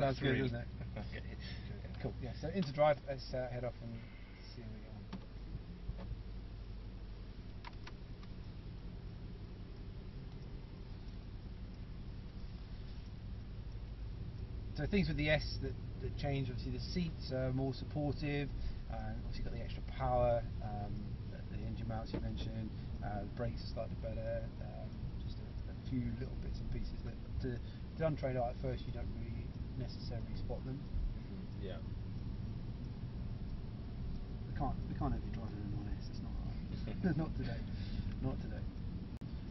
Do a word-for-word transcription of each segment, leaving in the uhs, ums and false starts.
Sounds three. Good, doesn't it? Okay. Cool. Yeah. So into drive. Let's uh, head off and see where we are. So things with the S that, that change, obviously the seats are more supportive, and uh, obviously got the extra power, um, the, the engine mounts you mentioned, uh, the brakes are slightly better, um, just a, a few little bits and pieces that to, to untrained eye at first you don't really necessarily spot them. Mm-hmm. Yeah. We can't, we can't have you driving an S, it's not right. Not today, not today.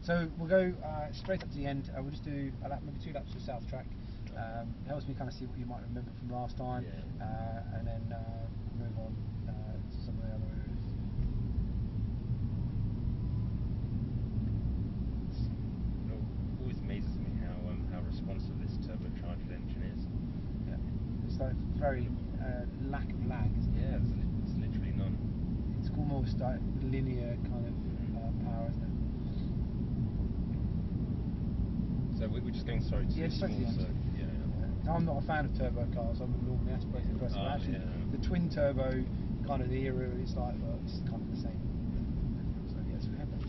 So we'll go uh, straight up to the end, uh, we'll just do a lap, maybe two laps of South Track. Um, helps me kind of see what you might remember from last time, yeah. uh, and then uh, we'll move on uh, to some of the other areas. It always amazes me how um, how responsive this turbocharged engine is. Yeah, it's like very uh, lack of lag. Isn't it? Yeah, it's, li it's literally none. It's almost like linear kind of uh, power, isn't it? So we're just going sorry to yeah, small, so, yeah, yeah. I'm not a fan of turbo cars. I'm a normally aspirated person. Oh, actually, yeah. The twin turbo kind of the era is like well, it's kind of the same. So yes, we have that.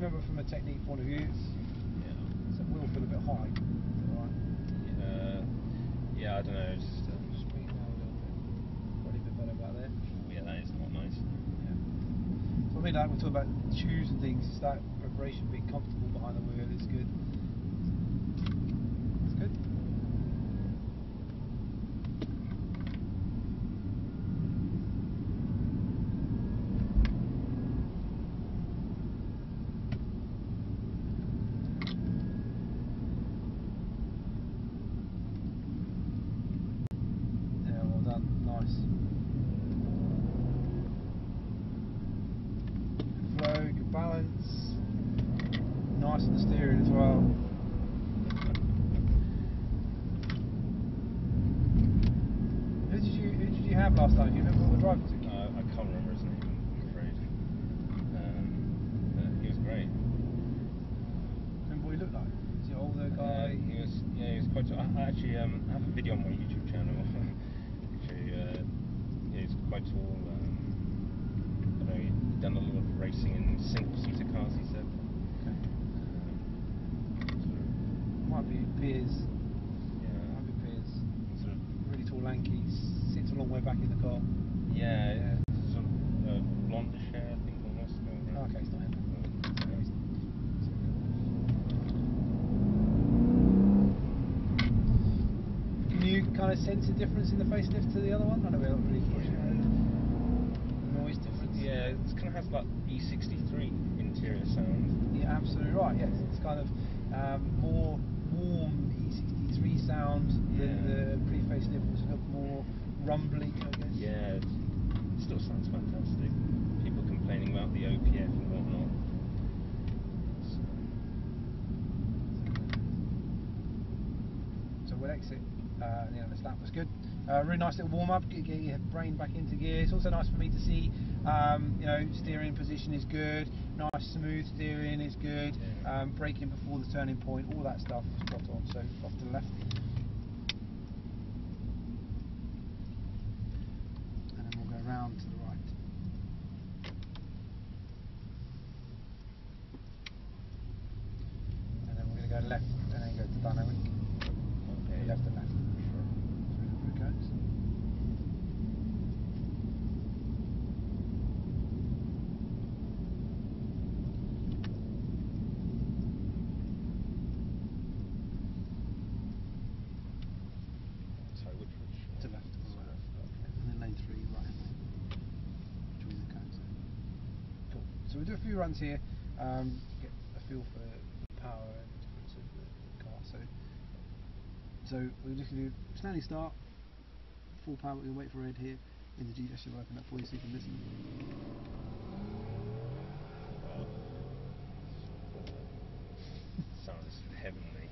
Remember from a technique point of view, yeah. So we'll feel a bit high. Right? Uh, yeah, I don't know. Just, uh, just bring it down a little bit. Probably a bit better about there. Oh, yeah, that is not nice. Yeah. So I mean, like we talk about shoes and things, it's that preparation, being comfortable behind the wheel is good. It's good. Last time, do you remember what the driver was? Uh, I can't remember his name, I'm afraid. Um, uh, he was great. Remember what he looked like? Was he an older guy? Uh, he was, yeah, he was quite. I, I actually um, I have a video on my YouTube channel. Actually, uh, yeah, he's quite tall. Um, I don't know, he'd done a lot of racing in single-seater cars, he said. Okay. Um, might be Piers. Yeah. Might be Piers. Sort of really tall, lanky. A long way back in the car. Yeah, yeah. Sort of uh, blonde hair, I think, almost. No, no. Oh, okay, it's not him. No. Can you kind of sense a difference in the facelift to the other one? I don't know, we're not really pushing it. Noise difference. Yeah, it kind of has that E sixty-three interior sound. Yeah, absolutely right. Yes, yeah, it's kind of um, more warm E sixty-three sound yeah. than the pre-facelift, which looked more rumbly, I guess. Yeah, it still sounds fantastic. People complaining about the O P F and whatnot. So, so we'll exit. Uh, and the other lap was good. Uh, really nice little warm up. Get your brain back into gear. It's also nice for me to see. Um, you know, steering position is good. Nice smooth steering is good. Yeah. Um, braking before the turning point. All that stuff is spot on. So off to the left. Round to the right. And then we're going to go left and then go to dynamic. Okay. Left and left. Sure. So there it goes. Sorry, which one? To left. And then lane three, right. So we'll do a few runs here, um, get a feel for power and difference of the car. So, so we're just going to do standing start, full power, we're going to wait for red here, and the G-dash will open up for you so you can listen. Sounds heavenly.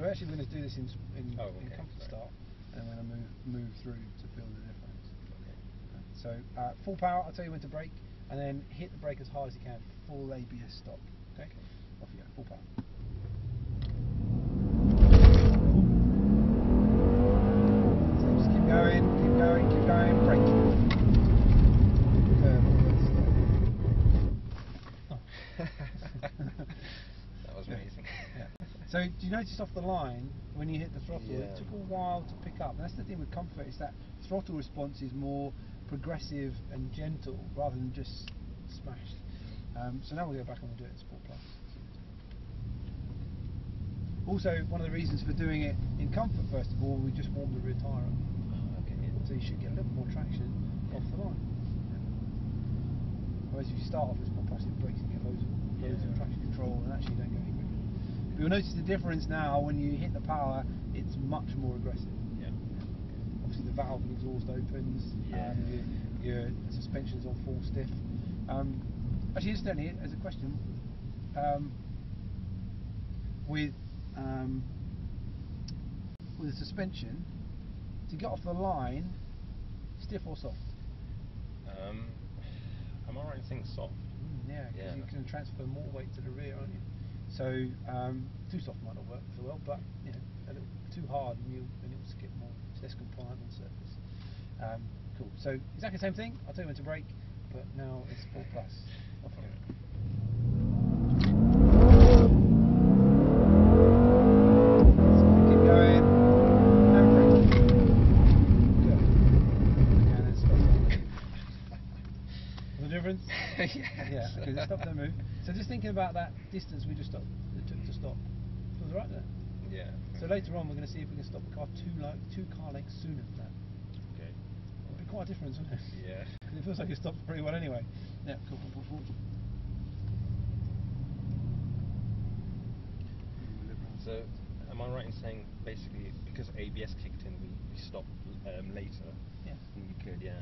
So actually we're going to do this in, in, oh, okay, in comfort start, and we're going to move, move through to build the difference. Okay. So uh, full power, I'll tell you when to brake, and then hit the brake as hard as you can, full A B S stop. Okay, okay. Off you go, full power. So do you notice off the line when you hit the throttle, yeah. It took a while to pick up. And that's the thing with comfort, is that throttle response is more progressive and gentle rather than just smashed. Um, so now we'll go back and we'll do it in Sport Plus. Also, one of the reasons for doing it in comfort, first of all, we just warmed the rear tyre up. Oh, okay. So you should get a little more traction off the line. Whereas if you start off with Sport Plus, it breaks and get loads of, loads yeah. of traction control, and actually you don't go anywhere. You'll notice the difference now when you hit the power, it's much more aggressive. Yeah. Obviously the valve and exhaust opens, yeah. um, your, your suspension's on full stiff. Um, actually, incidentally, as a question, um, with, um, with the suspension, to get off the line, stiff or soft? Um, I'm all right in saying soft. Mm, yeah, because yeah. you can transfer more weight to the rear, aren't you? So um, too soft might not work so well, but you know, a little too hard and you'll and it'll skip more. It's less compliant on surface. Um, cool. So exactly the same thing. I'll tell you when to brake, but now it's Sport Plus. Off I go. Yeah, okay, they stopped their move. So just thinking about that distance we just stopped, it took to stop. It was right there. Yeah. So later on we're going to see if we can stop the car two, like, two car lengths sooner than that. Okay. It'll be quite a difference, wouldn't it? Yeah. Because it feels like it stopped pretty well anyway. Yeah, cool, cool, cool, cool. So, am I right in saying basically because A B S kicked in, we, we stopped um, later? Yeah. And you could, yeah.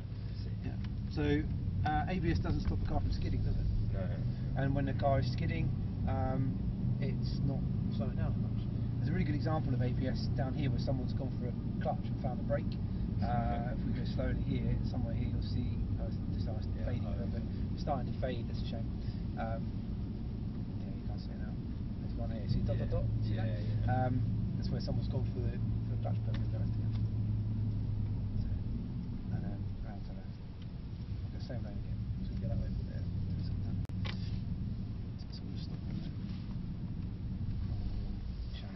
Yeah. So. Uh, A B S doesn't stop a car from skidding, does it? No. And when the car is skidding, um, it's not slowing down as much. There's a really good example of A B S down here where someone's gone for a clutch and found a brake. Uh, if we go slowly here, somewhere here you'll see oh, it's decided yeah, fading a little bit. It's starting to fade, that's a shame. Um, yeah, you can't see it now. There's one here, see dot yeah. dot dot? See yeah, that? Yeah. Um, that's where someone's gone for the, for the clutch pedal and going to go. Same lane again, so we get that way from there. So we'll just stop on there. Channel.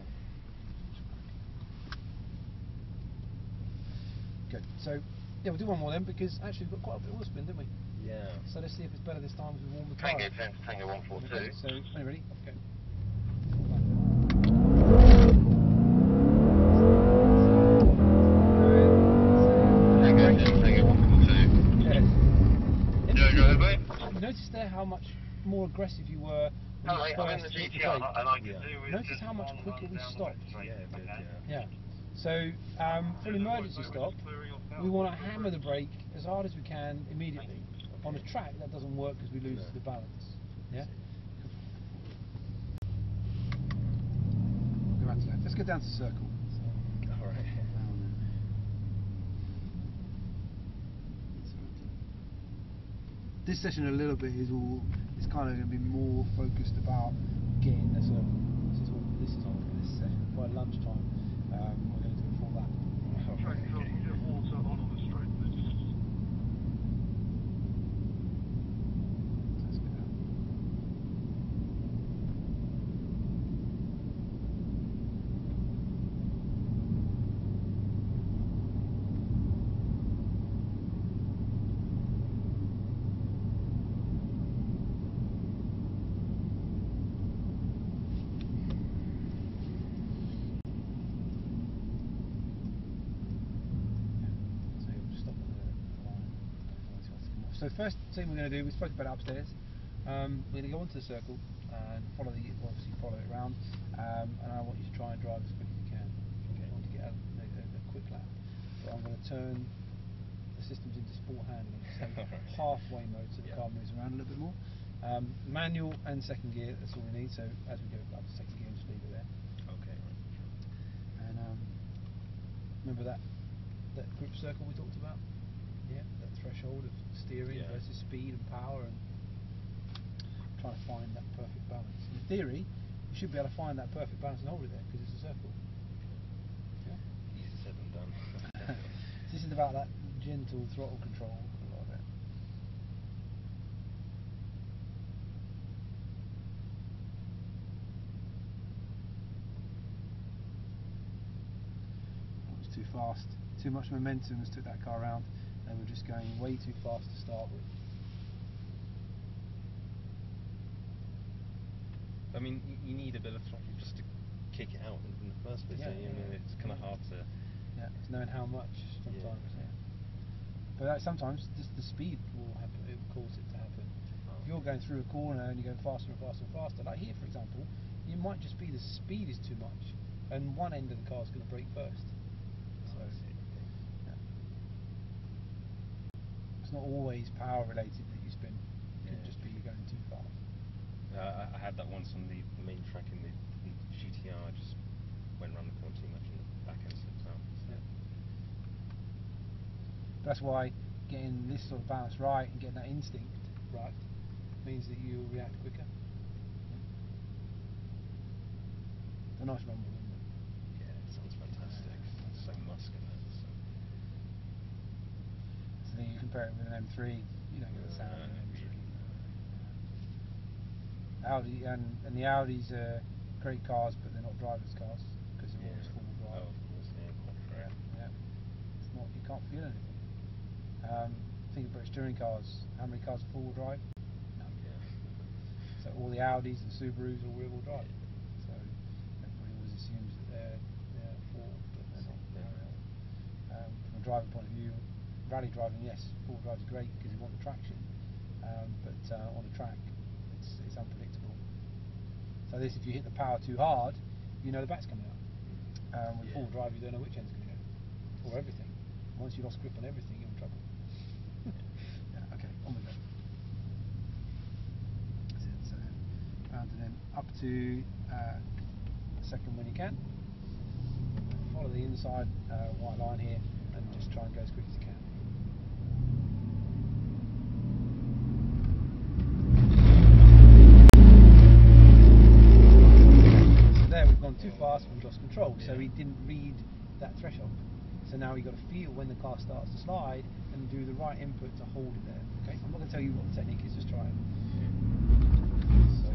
Good, so yeah, we'll do one more then because actually we've got quite a bit of oil spin, didn't we? Yeah. So let's see if it's better this time as we warm the car. Tango ten to Tango one four two. Okay, so, are you ready? Off we go. How much more aggressive you were when oh, you were in the G T R, and I yeah. do with notice how much quicker we stopped. Yeah, did, yeah. yeah. So um, for an emergency stop, we want to hammer the brake as hard as we can immediately. Okay. On a track, that doesn't work because we lose yeah. the balance. Yeah. We'll go back to that. Let's go down to the circle. All right. This session a little bit is all, it's kind of going to be more focused about getting the circle. This is all, this is all this session. By lunchtime, um, we're going to do it for that. Track doesn't get water on on the straight. Let's go down. So first thing we're going to do, we spoke about it upstairs, um, we're going to go onto the circle and follow the, obviously follow it around, um, and I want you to try and drive as quick as you can. Okay. I want to get a, a, a quick lap, so I'm going to turn the systems into sport handling, so halfway mode so the yeah. car moves around a little bit more. Um, manual and second gear, that's all we need, so as we go up to second gear, just leave it there. Okay. Remember that that group circle we talked about? Yeah, that threshold of steering yeah. versus speed and power, and trying to find that perfect balance. In theory, you should be able to find that perfect balance and hold it there because it's a circle. Yeah? Easy said than done. This is about that gentle throttle control. Too fast, too much momentum has took that car around, and we're just going way too fast to start with. I mean, you need a bit of throttle just to kick it out in the first place. Yeah, yeah, yeah. It's kind of hard to. Yeah, it's knowing how much sometimes. Yeah. Yeah. But like, sometimes just the speed will happen. It will cause it to happen. Oh. If you're going through a corner and you're going faster and faster and faster, like here for example, you might just be the speed is too much, and one end of the car's going to brake first. Yeah. It's not always power related that you spin. It yeah. could just be you're going too fast. Uh, I, I had that once on the main track in the, the G T R. I just went around the corner too much and the back end slipped out. So. Yeah. That's why getting this sort of balance right and getting that instinct right means that you react quicker. Yeah. A nice rumble. So then you compare it with an M three, you don't get the sound of an M three. Audi and, and the Audis are great cars, but they're not driver's cars because they're yeah. always full drive. Oh, of course, yeah. Yeah, yeah. It's not, you can't feel anything. Um, think of British touring cars. How many cars are four-wheel drive? None. Yeah. So all the Audis and Subarus are rear-wheel drive. Yeah. So everybody always assumes that they're driving point of view, rally driving, yes, four wheel drive is great because you want the traction, um, but uh, on a track it's, it's unpredictable. So this, if you hit the power too hard, you know the back's coming out. Um, with yeah. four wheel drive you don't know which end's going to go, or everything. Once you lost grip on everything, you're in trouble. Yeah, okay, on we go. That's it, so round and then up to uh, second when you can. Follow the inside uh, white line here, and just try and go as quick as you can. So there we've gone too fast, we've lost control, yeah. so he didn't read that threshold. So now you've got to feel when the car starts to slide and do the right input to hold it there. Okay, I'm not going to tell you what the technique is, just try it. So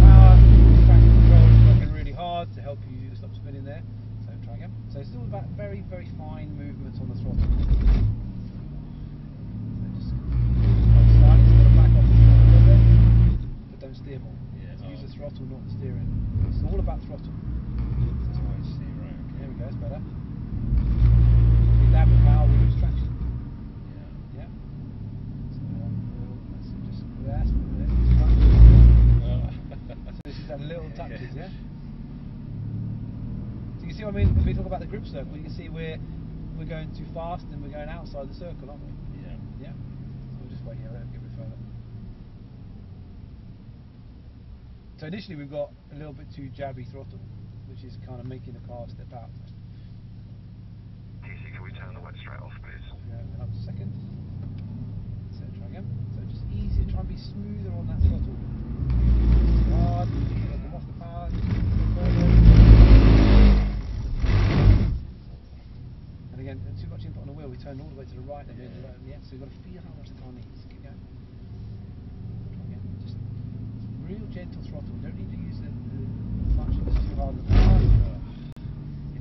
power, traction control is working really hard to help you stop spinning there. Try again. So it's all about very, very fine movements on the throttle. So just slide, it's got to back off the throttle a little bit, but don't steer more. Yeah, so oh. Use the throttle, not the steering. It's all about throttle. That's why you see, right? Okay. There we go, it's better. With that with power, we lose traction. Yeah. Yeah. So let's just that's oh. So this is that little touches, yeah? You see what I mean? When we talk about the grip circle, you can see we're we're going too fast and we're going outside the circle, aren't we? Yeah. Yeah. So we'll just wait here, let it get a bit further. So initially we've got a little bit too jabby throttle, which is kind of making the car step out. Casey, can we turn the wet straight off, please? Yeah, and up a second. So try again. So just easy, try and be smoother on that throttle. Hard, come off the power, again, too much input on the wheel, we turn all the way to the right and yeah. the right, yeah, so you've got to feel how much the car needs. Keep going. Again, just real gentle throttle. You don't need to use it much if it's too hard. It's,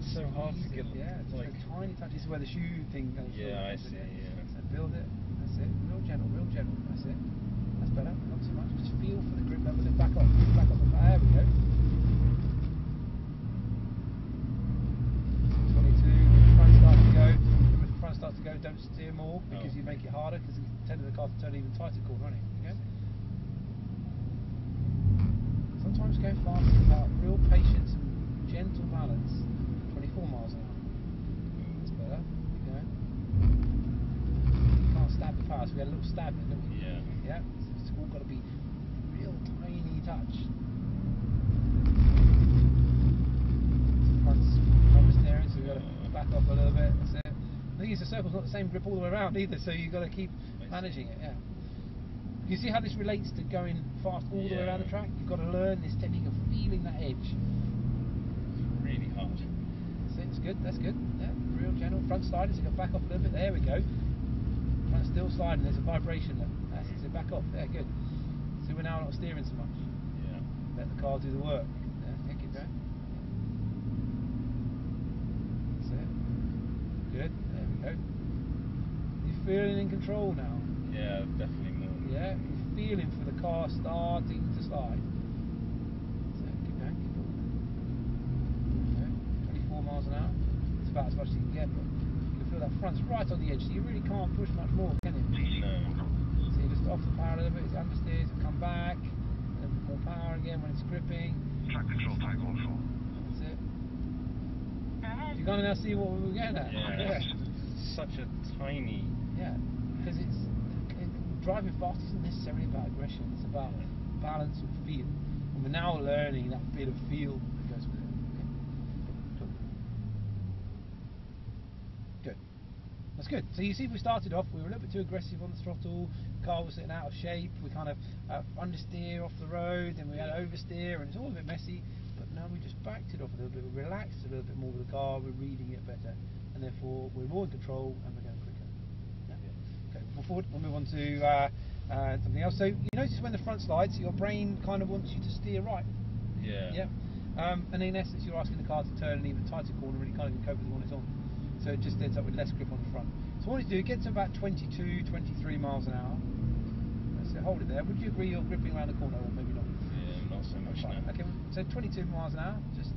it's so hard to get it, yeah, like just a tiny touch. This is where the shoe thing goes. Yeah, I see, yeah. So build it, that's it. Real gentle, real gentle, that's it. That's better, not too much. Just feel for the grip level, then back off, back off. There we go. Starts to go, don't steer more because oh. you make it harder because it's tending the car to turn even tighter corner, isn't it? Okay? Sometimes going fast is about real patience and gentle balance. twenty-four miles an hour. That's better. Keep going. You can't stab the power, so we had a little stab in, didn't we? Yeah. Yeah. So it's all got to be real tiny touch. Front, front back off a little bit. So the thing is, the circle's not the same grip all the way around either, so you've got to keep managing it. Yeah. You see how this relates to going fast all the yeah. way around the track? You've got to learn this technique of feeling that edge. It's really hard. So it's good, that's good. Yeah, real gentle front sliders, you can back off a little bit. There we go. Front still sliding, there's a vibration there. That's it, so back off. Yeah, good. So we're now not steering so much. Yeah. Let the car do the work. Yeah, keep going. That's it. Good, there we go. You're feeling in control now. Yeah, definitely. Yeah, you're feeling for the car starting to slide. So keep going, keep going. twenty-four miles an hour. It's about as much as you can get, but you can feel that front's right on the edge, so you really can't push much more, can you? No. So you just off the power a little bit, it's understeers, it come back, a little bit more power again when it's gripping. Track control, tag on four. That's it. You're gonna now see what we were getting at. Yeah. Yeah. Such a tiny. Yeah, because it's. Driving fast isn't necessarily about aggression, it's about balance and feel. And we're now learning that bit of feel that goes with it. Okay. Cool. Good. That's good. So you see, we started off, we were a little bit too aggressive on the throttle, the car was sitting out of shape, we kind of uh, understeer off the road, then we had oversteer, and it's all a bit messy, but now we just backed it off a little bit, we relaxed a little bit more with the car, we're reading it better, and therefore we're more in control and we're going quicker. Forward, we'll move on to uh, uh, something else. So you notice when the front slides, your brain kind of wants you to steer right. Yeah. Yeah. Um, and in essence, you're asking the car to turn an even tighter corner, and you can't even cope with the one it's on. So it just ends up with less grip on the front. So what you do, get to about twenty-two, twenty-three miles an hour. That's it. Hold it there. Would you agree you're gripping around the corner, or maybe not? Yeah, not so much. Right. No. Okay. So twenty-two miles an hour, just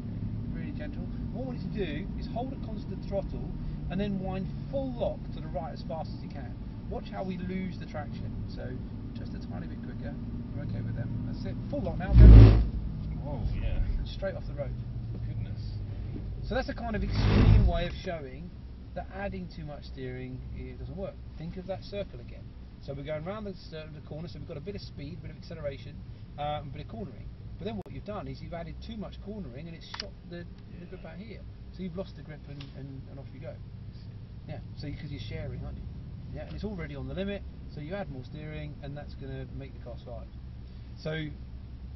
really gentle. What I want you to do is hold a constant throttle, and then wind full lock to the right as fast as you can. Watch how we lose the traction. So just a tiny bit quicker. We're okay with them. That's it. Full lock now. Whoa, yeah. Straight off the road. Goodness. So that's a kind of extreme way of showing that adding too much steering, it doesn't work. Think of that circle again. So we're going round the, uh, the corner, so we've got a bit of speed, a bit of acceleration, um, a bit of cornering. But then what you've done is you've added too much cornering and it's shot the, yeah. the grip out here. So you've lost the grip and, and, and off you go. Yeah, so because you're sharing, aren't you? Yeah, and it's already on the limit, so you add more steering and that's going to make the car slide. So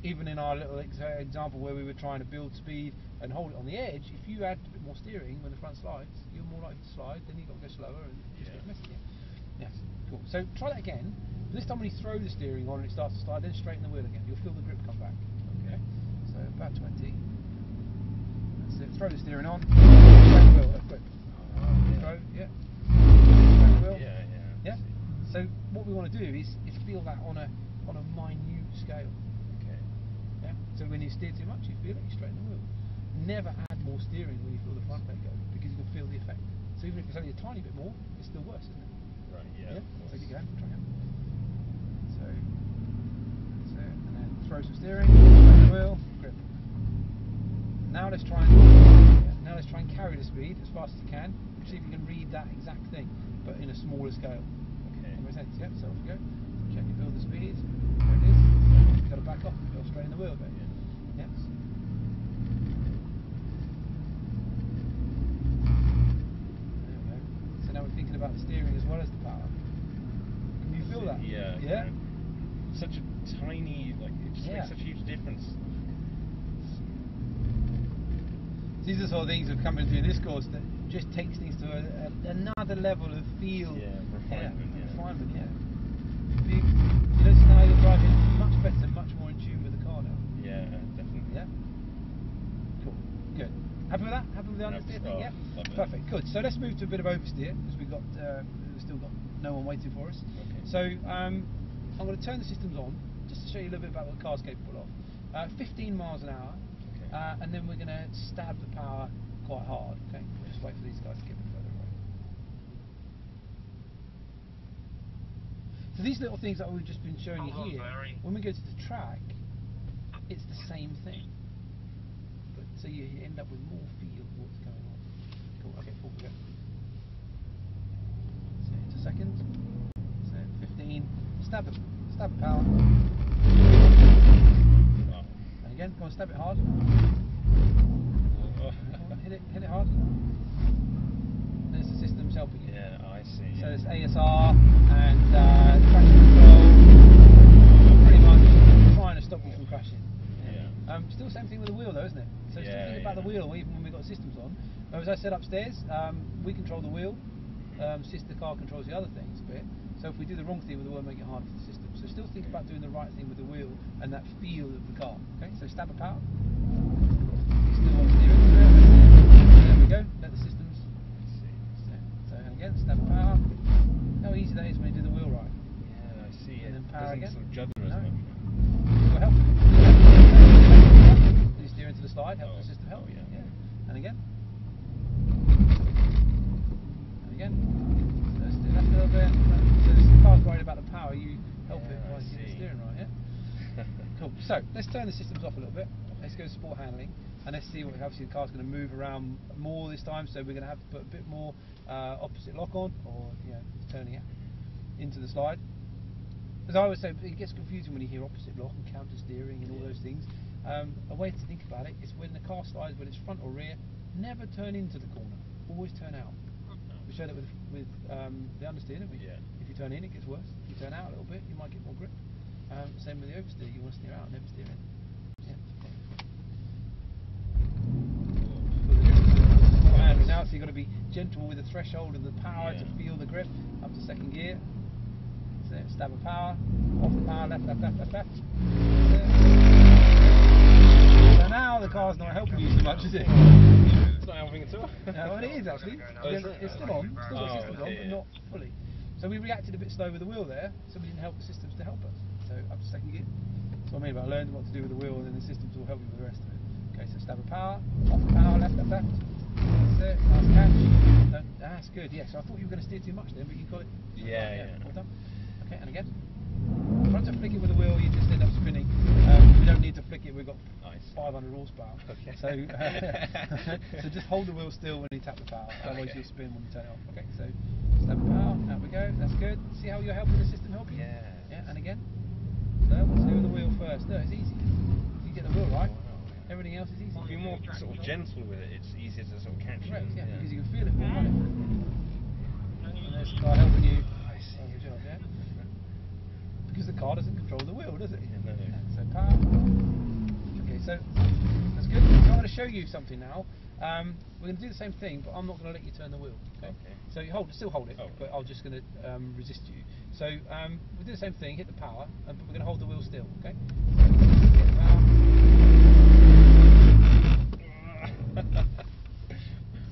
even in our little ex example where we were trying to build speed and hold it on the edge, if you add a bit more steering when the front slides, you're more likely to slide, then you've got to go slower and yeah. just get messy. Yeah. Yes, cool. So try that again. This time when you throw the steering on and it starts to slide, then straighten the wheel again. You'll feel the grip come back. Okay. So about twenty. That's it. Throw the steering on. Straighten the wheel. That's quick. Yeah. Throw, yeah. Straighten the wheel. Yeah. Yeah. So what we want to do is, is feel that on a on a minute scale. Okay. Yeah. So when you steer too much, you feel it. You straighten the wheel. Never add more steering when you feel the front brake go, because you can feel the effect. So even if it's only a tiny bit more, it's still worse, isn't it? Right. Yeah. yeah? So you go. Try it. So. That's it. And then throw some steering. Straighten the wheel. Grip. Now let's try and yeah, now let's try and carry the speed as fast as you can. See if you can read that exact thing, but in a smaller scale. Okay. That makes sense, yeah, so off you go. Check your build the speed. There it is. You've got to back off, go straight in the wheel a bit. Yeah. Yes. There we go. So now we're thinking about the steering as well as the power. Can you feel that? Yeah. Yeah? Okay. Such a tiny, like, it just yeah. makes such a huge difference. These are the sort of things that have come in through this course that just takes things to a, a, another level of feel. Yeah, refinement. Yeah. Refinement, yeah. You, you notice now you're driving much better, much more in tune with the car now. Yeah, definitely. Yeah? Cool. Good. Happy with that? Happy with the understeer thing? Yeah? Perfect. Good. So let's move to a bit of oversteer, because we've got, uh, we've still got no one waiting for us. Okay. So um, I'm going to turn the systems on, just to show you a little bit about what the car's capable of. Uh, fifteen miles an hour. Uh, and then we're going to stab the power quite hard. Okay, we'll just wait for these guys to get further away. So these little things that we've just been showing you here, when we go to the track, it's the same thing. But, so you end up with more feel of what's going on. Cool. Okay, forward we go. So it's a second. So fifteen. Stab it. Stab the power. Again, come on, stab it hard. Hit it, hit it hard. there's the systems helping you. Yeah, I see. So there's A S R and uh, traction control, pretty much trying to stop you from crashing. Yeah. yeah. Um, still same thing with the wheel though, isn't it? So yeah, still think about yeah. the wheel even when we've got systems on. But as I said upstairs, um, we control the wheel, um, sister car controls the other things a bit. So if we do the wrong thing with the wheel, make it hard for the system. So still think about doing the right thing with the wheel and that feel of the car. Okay, so stab a power. Still want to steer into it. There we go. Let the systems. So, so again, stab a power. How easy that is when you do the wheel right. Yeah, I see. And then power again. Doesn't sort of judder as much. Will help. You steer into the slide. Help the system help. Yeah. yeah. And again. And again. So let's do that a little bit. Worried about the power, you help yeah, it while you're steering right, yeah? Cool. So let's turn the systems off a little bit. Let's go to sport handling and let's see what obviously the car's going to move around more this time, so we're going to have to put a bit more uh, opposite lock on, or you know, turning it into the slide. As I always say, it gets confusing when you hear opposite lock and counter steering and all those things. Um, a way to think about it is when the car slides, whether it's front or rear, never turn into the corner, always turn out. We showed it with, with um, the understeer, didn't we? Yeah. Turn in, it gets worse. If you turn out a little bit, you might get more grip. Um, same with the oversteer, you want to steer out, never steer in. Yeah. Cool. Now, so you've got to be gentle with the threshold and the power yeah. to feel the grip. Up to second gear. So stab of power, off the power, left, left, left, left, left. So now the car's not helping you so much, is it? It's not helping at all. No, well, it is actually. It's, it's still on, still got oh, systems okay, on, but yeah. not fully. So we reacted a bit slow with the wheel there, so we didn't help the systems to help us. So up to second gear. That's what I mean about learning what to do with the wheel, and then the systems will help you with the rest of it. Okay, so stab of power, off the power, left, left, left. That's it, nice catch. No, that's good, yes. Yeah, so I thought you were going to steer too much then, but you got it. So yeah, yeah. yeah. Well done. Okay, and again. Once I flick it with the wheel, you just end up spinning. Um, we don't need to flick it, we've got nice. five hundred horsepower. Okay. So, uh, so just hold the wheel still when you tap the power, otherwise okay. you'll spin when you turn it off. Okay, so stab of power, out we go, that's good. See how you're helping the system help you? Yeah. Yeah, and again. So let's do the wheel first. No, it's easy. If you get the wheel right, everything else is easy. If you're more sort of gentle with it, it's easier to sort of catch it. Correct, yeah, yeah, because you can feel it more, right? And there's the car helping you. I see. Good job, yeah? Because the car doesn't control the wheel, does it? Yeah, no, no. So power. Okay, so that's good. So I want to show you something now. Um, we're going to do the same thing, but I'm not going to let you turn the wheel. Okay. okay. So you hold, still hold it, oh, right. but I'm just going to um, resist you. So um, we'll do the same thing. Hit the power, and but we're going to hold the wheel still. Okay. Hit the power.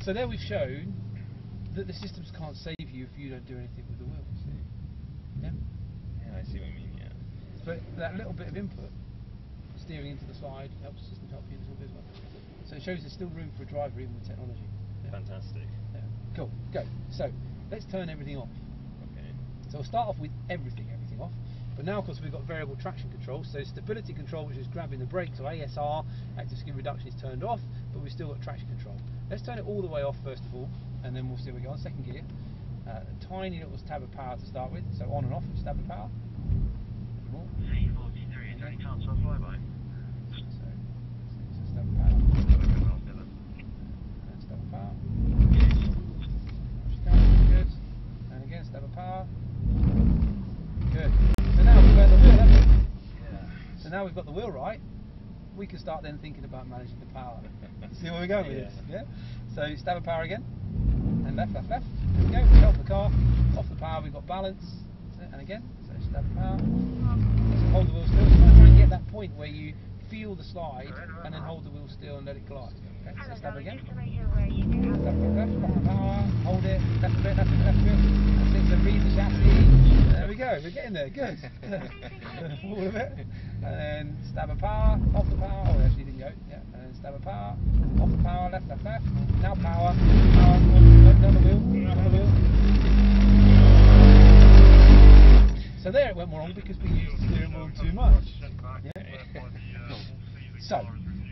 So there we've shown that the systems can't save you if you don't do anything with the wheel. See? Yeah. I see what you mean, yeah. But that little bit of input, steering into the slide, helps the system help you a little bit as well. So it shows there's still room for a driver even with technology. Yeah. Fantastic. Yeah. Cool, go. So, let's turn everything off. Okay. So we'll start off with everything, everything off. But now, of course, we've got variable traction control. So stability control, which is grabbing the brakes, or A S R, active skid reduction, is turned off, but we've still got traction control. Let's turn it all the way off, first of all, and then we'll see where we go on second gear. Uh, a tiny little stab of power to start with, so on and off, stab of power. More. C four V three, is there any chance of a flyby? So, so stab of power. And stab of power. Good. And again, stab of power. Good. So now we've got the wheel, haven't we? Yeah. So now we've got the wheel right, we can start then thinking about managing the power. See where we go with yeah. this? Yeah? So stab of power again. And left, left, left. There we go, we help the car. Off the power, we've got balance. And again, so stab of power. So hold the wheel still. So try and get that point where you feel the slide and then hold the wheel still and let it glide. Okay, so stab again. Stab of left, off the power. Hold it. Left a bit, left a bit, left a bit. That's it, so read the chassis. There we go, we're getting there, good. All of it. And then stab of power, off the power. Oh, actually, didn't go. Yeah, and then stab of power. Off the power, left, left, left. Now power. Power, down the wheel, down the wheel. So there it went wrong because we used the steering wheel too much. Yeah? So,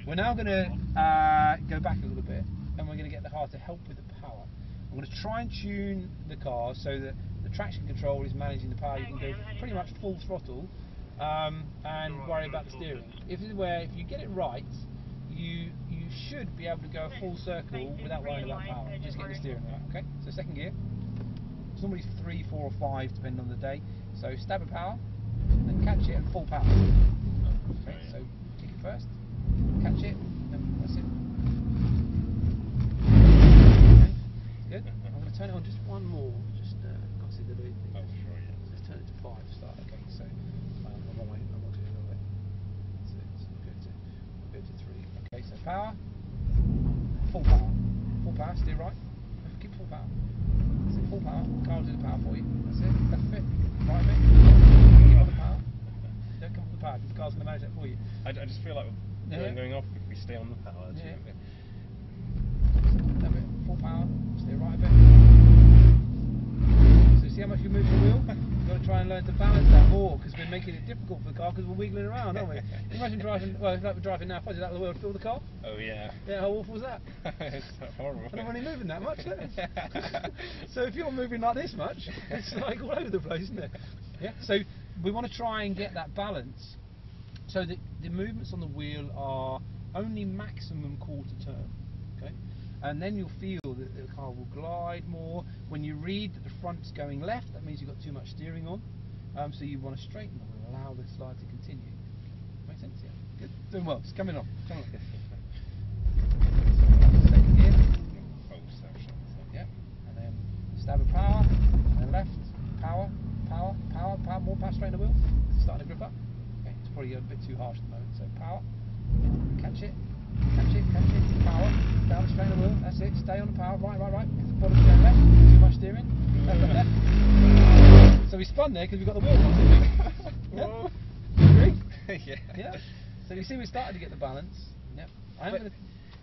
we're now going to uh, go back a little bit and we're going to get the car to help with the power. We're going to try and tune the car so that the traction control is managing the power. You can go pretty much full throttle um, and worry about the steering. If, where if you get it right, you, you you should be able to go a full circle without worrying about power, just get the steering right. Okay, so second gear, it's normally three, four or five depending on the day, so stab at power and catch it and full power. Okay, so kick it first, catch it, and that's it. Good, I'm going to turn it on just one more, just uh, can't see the blue thing. Oh, sure, yeah. Let's turn it to five, start, okay, so I'm on my way. Okay, so power, full power, full power, steer right, keep full power, that's it, full power, the car will do the power for you, that's it, left foot, right foot, keep on the power, don't come off the power, because the car's going to manage that for you. I, I just feel like we're yeah. going off if we stay on the power. That's yeah. Left foot, full power, steer right a bit, so see how much you move the wheel? You've got to try and learn to balance that more, because we're making it difficult for the car because we're wiggling around, aren't we? Imagine driving, well, it's like we're driving now, is that the way we'd fill the car? Oh yeah. Yeah, how awful was that? It's horrible. We're not really moving that much, is it? So if you're moving like this much, it's like all over the place, isn't it? Yeah. So we want to try and get that balance so that the movements on the wheel are only maximum quarter turn, okay? And then you'll feel that the car will glide more. When you read that the front's going left, that means you've got too much steering on. Um, so you want to straighten them and allow the slide to continue. Make sense? Yeah. Good. Doing well. It's coming off. Coming off. Second gear. Yeah. And then stab of power. And then left. Power. Power. Power. Power. More power. Straighten the wheel. It's starting to grip up. Okay. It's probably a bit too harsh at the moment. So power. Catch it. Catch it, catch it, power, down the strain of the wheel, that's it, stay on the power, right, right, right, because the bottom's going left, too much steering, left, left, left. So we spun there because we've got the wheel on. Yeah. Yeah. Yeah. So you see we started to get the balance. Yep. I'm gonna,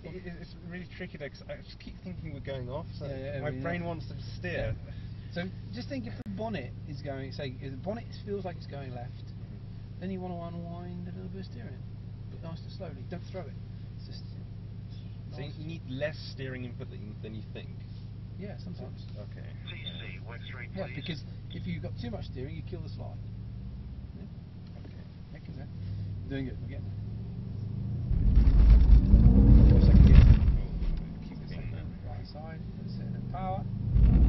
it, it's really tricky though, because I just keep thinking we're going off, so yeah, yeah, my yeah. brain wants to steer. Yeah. So just think if the bonnet is going, say, if the bonnet feels like it's going left, mm-hmm. then you want to unwind a little bit of steering, but nice and slowly, don't throw it. Just so nice. You need less steering input than you think? Yeah, sometimes. Oh, okay. Yeah, because if you've got too much steering, you kill the slide. Yeah? Okay. Heck is that? You're doing good. We're getting there. Go second gear. Oh, keep it second. Right side. That's it. Power.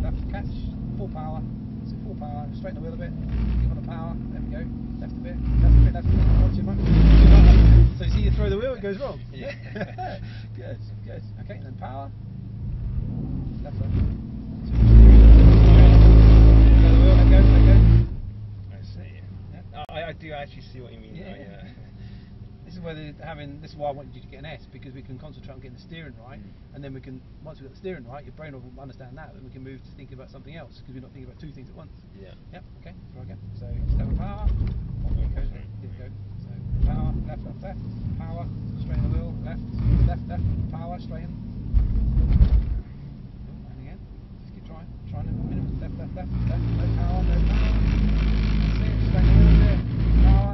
Left catch. Full power. That's it. Full power. Straighten the wheel a bit. Keep on the power. There we go. Left a bit. Left a bit. Left a bit. Not too much. So you see you throw the wheel, it goes wrong. Yeah. Good, good. Okay, and then power. Left foot. Throw the wheel, let go, let go. I see. Yeah. I, I do actually see what you mean. Yeah. Though, yeah. This is where having. This is why I wanted you to get an S, because we can concentrate on getting the steering right, and then we can. Once we've got the steering right, your brain will understand that, and we can move to thinking about something else, because we're not thinking about two things at once. Yeah. Yep. Okay. Try again. So step with power. There it goes. There we go. Power, left, left, left, power, straighten the wheel, left, left, left, power, straighten. And again, just keep trying, trying it for a minute, left, left, left, left, no power, no power, that's it, straighten the wheel, there, power,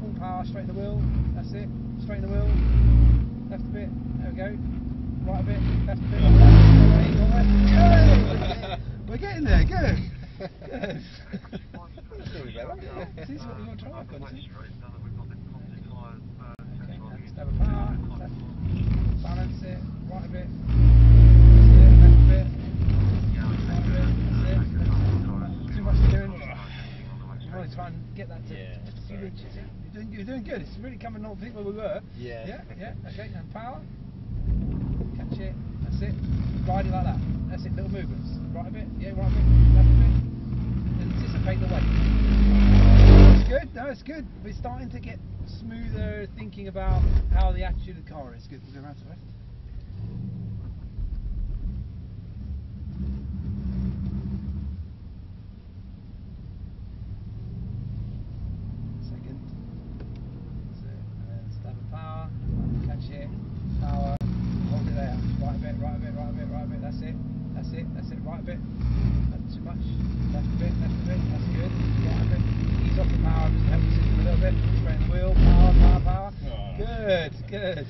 full power, straighten the wheel, that's it, straighten the wheel, left a bit, there we go, right a bit, left a bit, left, right, we're getting there, good, good. This is what we want to try, isn't it? Stab a power, left, balance it, right a bit, left a bit, right a bit, that's it, left. Too much steering. You want to try and get that to yeah, just a few inches. You're doing, you're doing good, it's really coming off where we were. Yeah. Yeah, yeah, okay, and power, catch it, that's it, ride it like that, that's it, little movements, right a bit, yeah, right a bit, left a bit, anticipate the weight. Good, no, it's good. We're starting to get smoother thinking about how the attitude of the car is. Good, we'll go around to the left. Second. So, and then stab of power, catch it, power, hold it there. Right a bit, right a bit, right a bit, right a bit, that's it, that's it, that's it, right a bit. Not too much, left a bit, left a bit, that's good, right a bit. Off the power, just help the system a little bit, straighten the wheel, power, power, power. Aww. Good, good.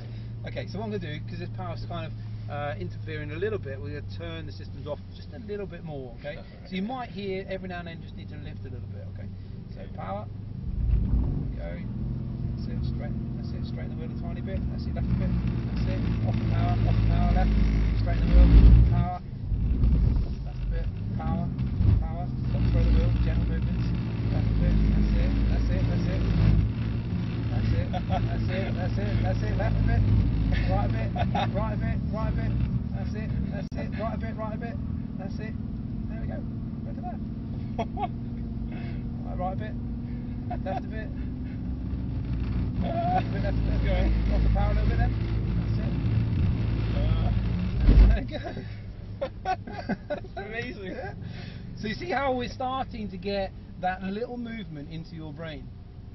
Okay, so what I'm going to do, because this power's kind of uh, interfering a little bit, we're going to turn the systems off just a little bit more, okay? So you might hear every now and then just need to lift a little bit, okay? So power, go, That's it, straight, that's it, straighten the wheel a tiny bit, that's it, left a bit, that's it, off power, off power, left, straighten the wheel, power, that's a bit, power, power, stop throw the wheel, gentle movements, left a bit, that's it, that's it, that's it, that's it, that's it, that's it, that's it, left a bit, right a bit, right a bit, right a bit, that's it, that's it, right a bit, right a bit, that's it, there we go, look at that, right, right a bit, left a bit, Uh, left, left, left. Okay. Off the power a little bit then. That's it. Uh, there you go. Amazing. Yeah. So you see how we're starting to get that little movement into your brain.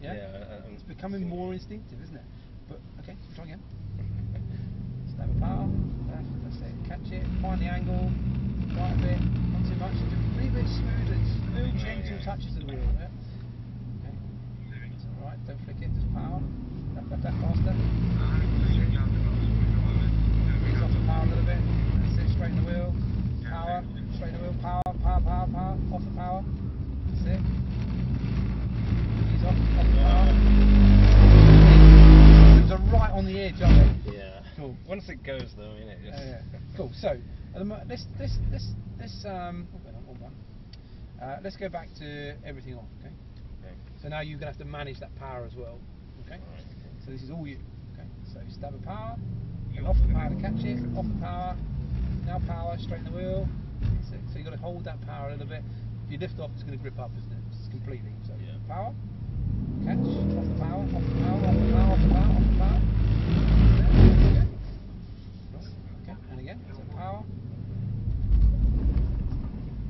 Yeah. yeah um, it's becoming more instinctive, isn't it? But okay, we'll try again. Stab a power. Left. That's it. Catch it. Find the angle. Right a bit. Not too much. Be a bit smoother. Smooth gentle yeah. touches to the wheel. Yeah? Don't flick it, just power. Left, left, left, faster. Ease off the power a little bit. That's it, straighten the wheel. Power, straighten the wheel, power, power, power, power. Off the power. That's it. Ease off, off the power. It was right on the edge, aren't it? Yeah. Cool. Once it goes though, isn't it? Yes. Yeah, yeah. Cool, so, this, this, this, this, um, uh, let's go back to everything on, okay? So now you're going to have to manage that power as well, okay? Right. So this is all you, okay? So stab a power, and off the power to catch it, off the power, now power, straighten the wheel. So, so you've got to hold that power a little bit. If you lift off, it's going to grip up, isn't it? It's completely. So yeah. Power, catch, off the power, off the power, off the power, off the power, off the power. Okay, okay. And again, so power.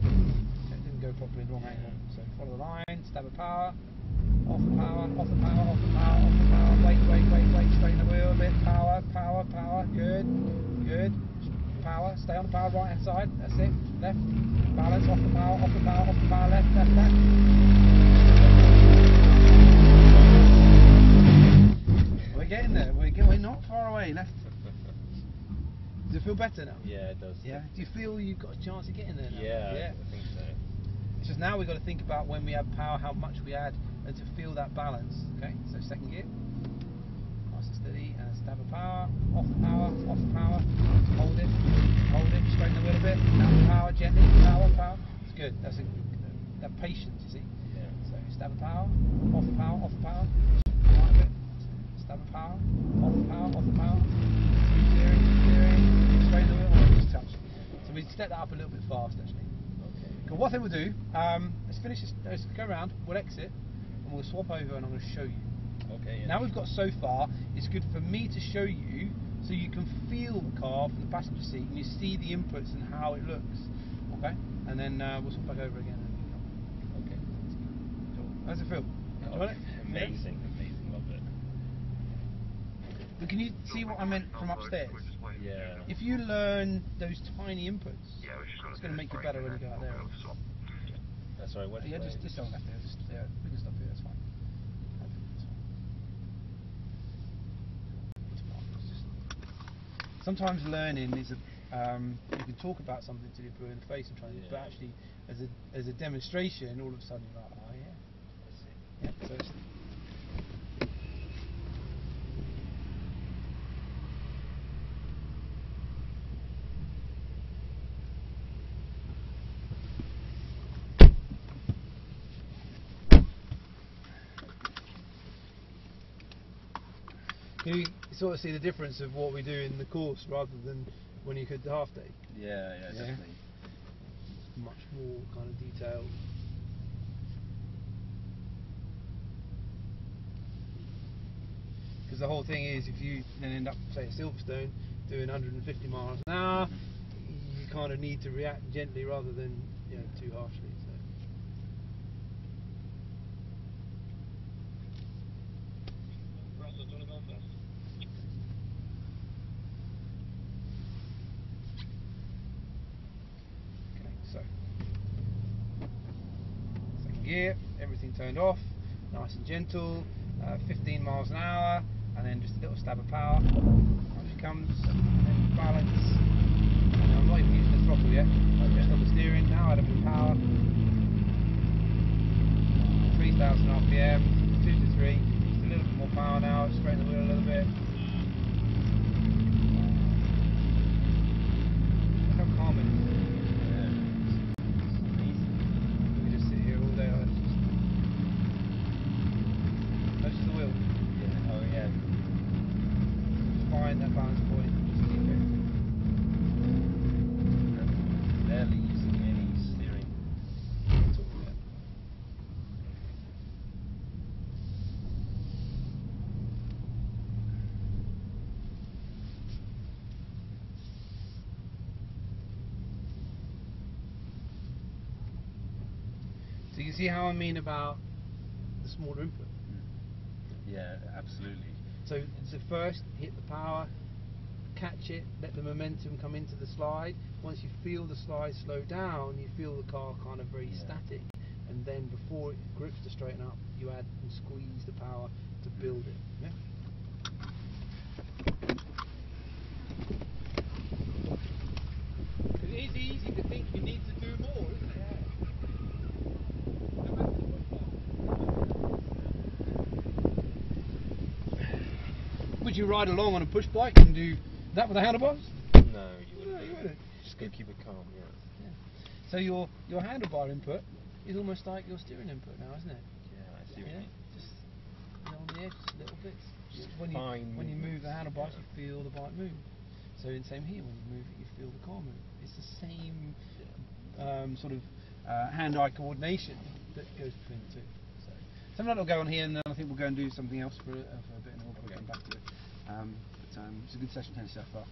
Okay, it didn't go properly, wrong angle. So follow the line, stab a power. Off the power, off the power, off the power, off the power, wait, wait, wait, wait, straighten the wheel a bit, power, power, power, good, good, power, stay on the power, right hand side, that's it, left, balance, off the power, off the power, off the power, left, left, left. We're getting there, we're, get, we're not far away, left. Does it feel better now? Yeah, it does. Yeah. Do you feel you've got a chance of getting there now? Yeah, yeah. I think so. It's just now we've got to think about when we add power, how much we add, and to feel that balance, okay? So second gear, nice and steady, and stab a power, off the power, off the power, hold it, hold it, straighten the wheel a bit, down power, gently, power, power, it's good, that's a, that patience, you see? Yeah. So stab a power, off the power, off the power, right a bit, stab a power, off the power, off the power, steering, steering, straighten the wheel, and just touch. So we step that up a little bit fast, actually. Okay. Cool, what I think we'll do, um, let's finish this, let's go around, we'll exit, we'll swap over and I'm going to show you. Okay. Yeah. Now we've got so far, it's good for me to show you so you can feel the car from the passenger seat and you see the inputs and how it looks. Okay? And then uh, we'll swap back over again. Okay. Cool. How's it feel? Oh, Enjoy it? Amazing, amazing, love it. But can you see what I meant from upstairs? Yeah. If you learn those tiny inputs, yeah, it's going to make you better when you go out there. That's right. What yeah, just just don't left there. Just, yeah, we can stop here. That's fine. Sometimes learning is a um, you can talk about something to the people in the face and try, yeah. but actually as a as a demonstration, all of a sudden you're like, oh yeah, that's it. Yeah, so you sort of see the difference of what we do in the course rather than when you could the half day. Yeah, yeah, yeah, definitely. Much more kind of detail. Because the whole thing is, if you then end up, say, at Silverstone doing a hundred and fifty miles an hour, you kind of need to react gently rather than, you know, too harshly. So. Gear, everything turned off, nice and gentle, uh, fifteen miles an hour, and then just a little stab of power, out she comes, and then balance, and I'm not even using the throttle yet, I'm just on the steering, now I don't have power, three thousand R P M, two to three, just a little bit more mile an hour, straighten the wheel a little bit. Look how calm it is. Yeah. Easy. We can just sit here all day on it. Notice the wheel. Yeah. Oh yeah. Just find that balance point. Just keep it. And barely using any steering at all yet. So you can see how I mean about the smaller input. Yeah, absolutely. So, so first hit the power, catch it, let the momentum come into the slide. Once you feel the slide slow down, you feel the car kind of very yeah. static, and then before it grips to straighten up, you add and squeeze the power to build it. Yeah? It is easy to think you need to do more, isn't it? Would you ride along on a push bike and do that with a handlebars? No, you wouldn't. No, you wouldn't. Just go keep it calm, yeah. yeah. So your your handlebar input is almost like your steering input now, isn't it? Yeah, I see. Yeah, it. Just you know, on the edge, just little bits. Just when you when you move the handlebars, yeah. you feel the bike move. So in the same here, when you move it, you feel the car move. It's the same um, sort of uh, hand-eye coordination that goes between the two. So something will go on here, and then I think we'll go and do something else for, uh, for a bit, and then we'll probably come back to it. Um, but, um, it's a good session so far,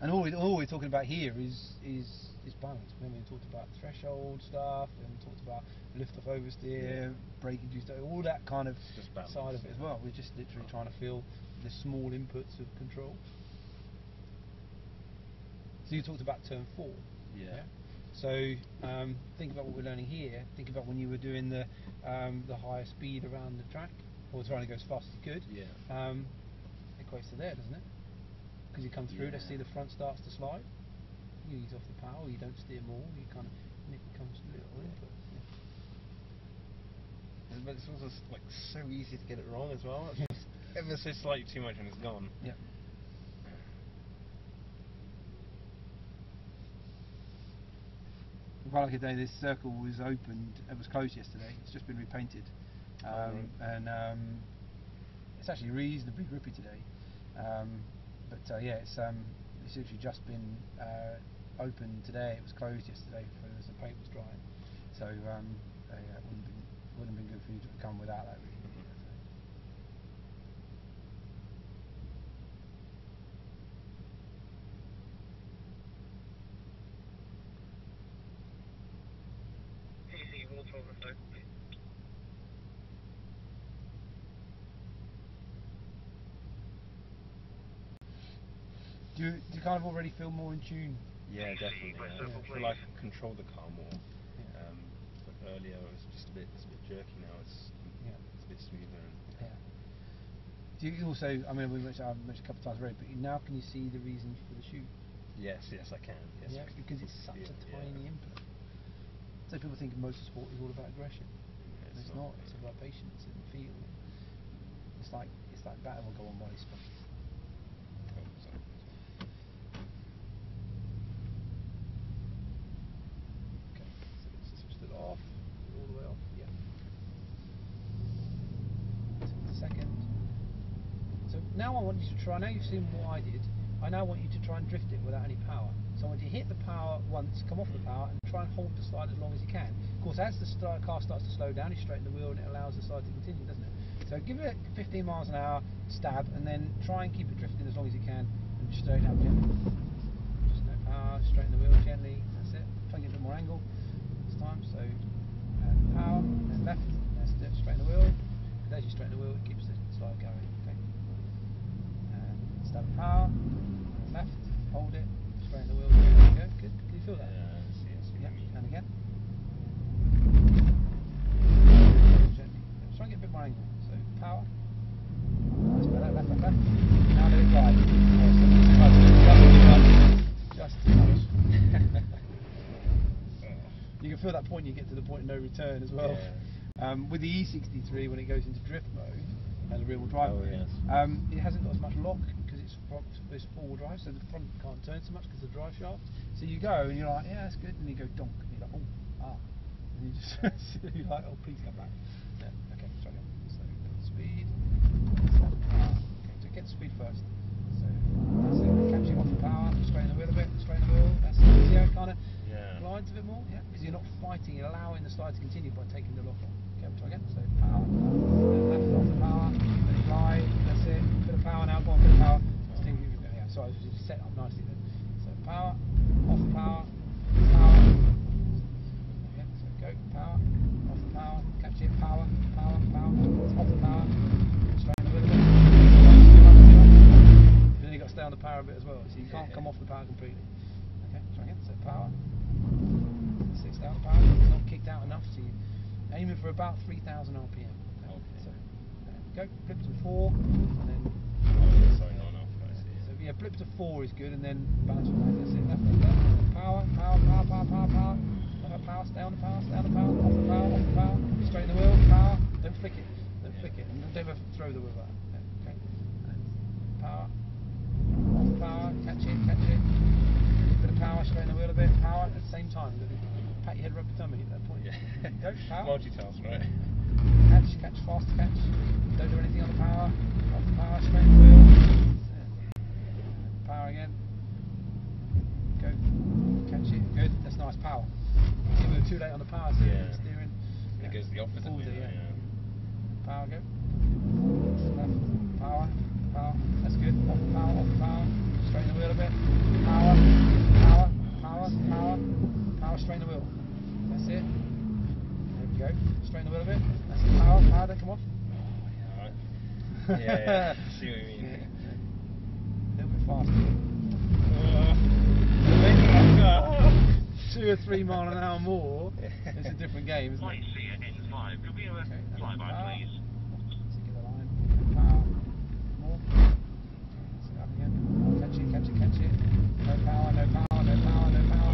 and all, we, all we're talking about here is is, is balance. Remember, we talked about threshold stuff, and we talked about lift off oversteer, yeah. brake induced, all that kind of balance, side of it as well. We're just literally trying to feel the small inputs of control. So you talked about turn four. Yeah. yeah? So um, think about what we're learning here. Think about when you were doing the um, the higher speed around the track. Or trying to go as fast as you could. Yeah. Um, it equates to there, doesn't it? Because you come through, yeah. let's see the front starts to slide. You use off the power, you don't steer more, you kind of, and it becomes a little yeah. input. Yeah. But it's also like so easy to get it wrong as well. It's just ever so slightly too much and it's gone. Yeah. Quite like a day, this circle was opened, it was closed yesterday, it's just been repainted. Um, and um, it's actually reasonably grippy today, um, but uh, yeah, it's um, it's actually just been uh, opened today. It was closed yesterday because the paint was drying, so um, uh, yeah, it wouldn't been wouldn't been good for you to come without that. Really. Do you, do you kind of already feel more in tune? Yeah, definitely. Yeah. Yeah. I feel like I control the car more. Yeah. Um, but earlier it was just a bit, it's a bit jerky. Now it's yeah. it's a bit smoother. And yeah. Do you also? I mean, we mentioned, I've mentioned a couple of times already, but you, now can you see the reason for the shoe? Yes, yes, I can. Yes, yeah, because it's such yeah, a tiny yeah. input. So people think motorsport is all about aggression. Yeah, it's, it's not. not. It's about patience and feel. It's like it's like that will go on while it's stuck. Off, all the way off, yeah. Second. So now I want you to try, now you've seen what I did, I now want you to try and drift it without any power. So I want you to hit the power once, come off the power, and try and hold the slide as long as you can. Of course, as the st car starts to slow down, you straighten the wheel and it allows the slide to continue, doesn't it? So give it fifteen miles an hour, stab, and then try and keep it drifting as long as you can, and just straighten up gently. Just no power, straighten the wheel gently, that's it. Try and get a bit more angle. Time, so and power, and then left, and straighten the wheel, because as you straighten the wheel it keeps the slide going, okay? And start with power, and left, hold it, straighten the wheel, there we go, good, can you feel that? Yeah, I see, I see yeah. And again. Gently. Let's try and get a bit more angle, so power, nice by that, left, left, left, now let it glide, just to touch, just to touch. You can feel that point you get to the point of no return as well. Yeah. Um, with the E sixty-three, when it goes into drift mode and the rear-wheel drive, oh, yes. um, it hasn't got as much lock because it's, it's four-wheel drive, so the front can't turn so much because of the drive shaft. So you go and you're like, yeah, that's good, and you go donk, and you're like, oh, ah, and you just you're like, oh, please come back. Yeah, okay, straight up. So speed. Okay, so get speed first. So that's it. Catching off the power, straighten the wheel a bit, straighten the wheel. That's easier, kind of. Yeah. Glides a bit more, yeah, because you're not fighting, you're allowing the slide to continue by taking the lock off. Okay, we'll try again. So power, left off the power, then glide, that's it, bit of power now, go on, bit of power. Yeah, sorry, it's set up nicely then. So power, off the power, power, okay, so go, power, off the power, catch it, power, power, power, off the power, straighten the wheel, and then you've got to stay on the power a bit as well, so you can't come off the power completely. Okay, try again, so power. Six thousand power, it's not kicked out enough, so you aiming for about three thousand R P M. Okay. So there we go, flip to four, and then oh, sorry, no, no, no. So yeah, flip to four is good, and then balance with that. That's it. Left, left, left. Power, power, power, power, power, power. Power, stay on the power, stay on the power, off the power, off the power, straighten the wheel, power, don't flick it, don't yeah. flick it, and never throw the wheel out. Okay. And power, off the power, catch it, catch it. Bit of power, straighten the wheel a bit, power at the same time. Pat your head, rub your tummy at that point. Yeah. Go, power. Multitask, right? Catch, catch, fast catch. Don't do anything on the power. Off the power, straighten the wheel. Power again. Go. Catch it. Good. That's nice power. See, we were too late on the power, so yeah. steering. Yeah. It goes the opposite way. Yeah. Yeah. Power, go. Left. Power. Power. That's good. Off the power, off the power. Straighten the wheel a bit. Power. Power. Power. Power. Power, strain the wheel. That's it. There we go. Strain the wheel a bit. That's the power. Power, don't come off. Oh, yeah. Yeah, yeah. See what you mean. Yeah. A little bit faster. Uh, so two or three mile an hour more. It's a different game, isn't it? N five. Could be a flyby, please. So get the line. Power. More. So up again. Catch it, catch it, catch it. No power, no power, no power, no power.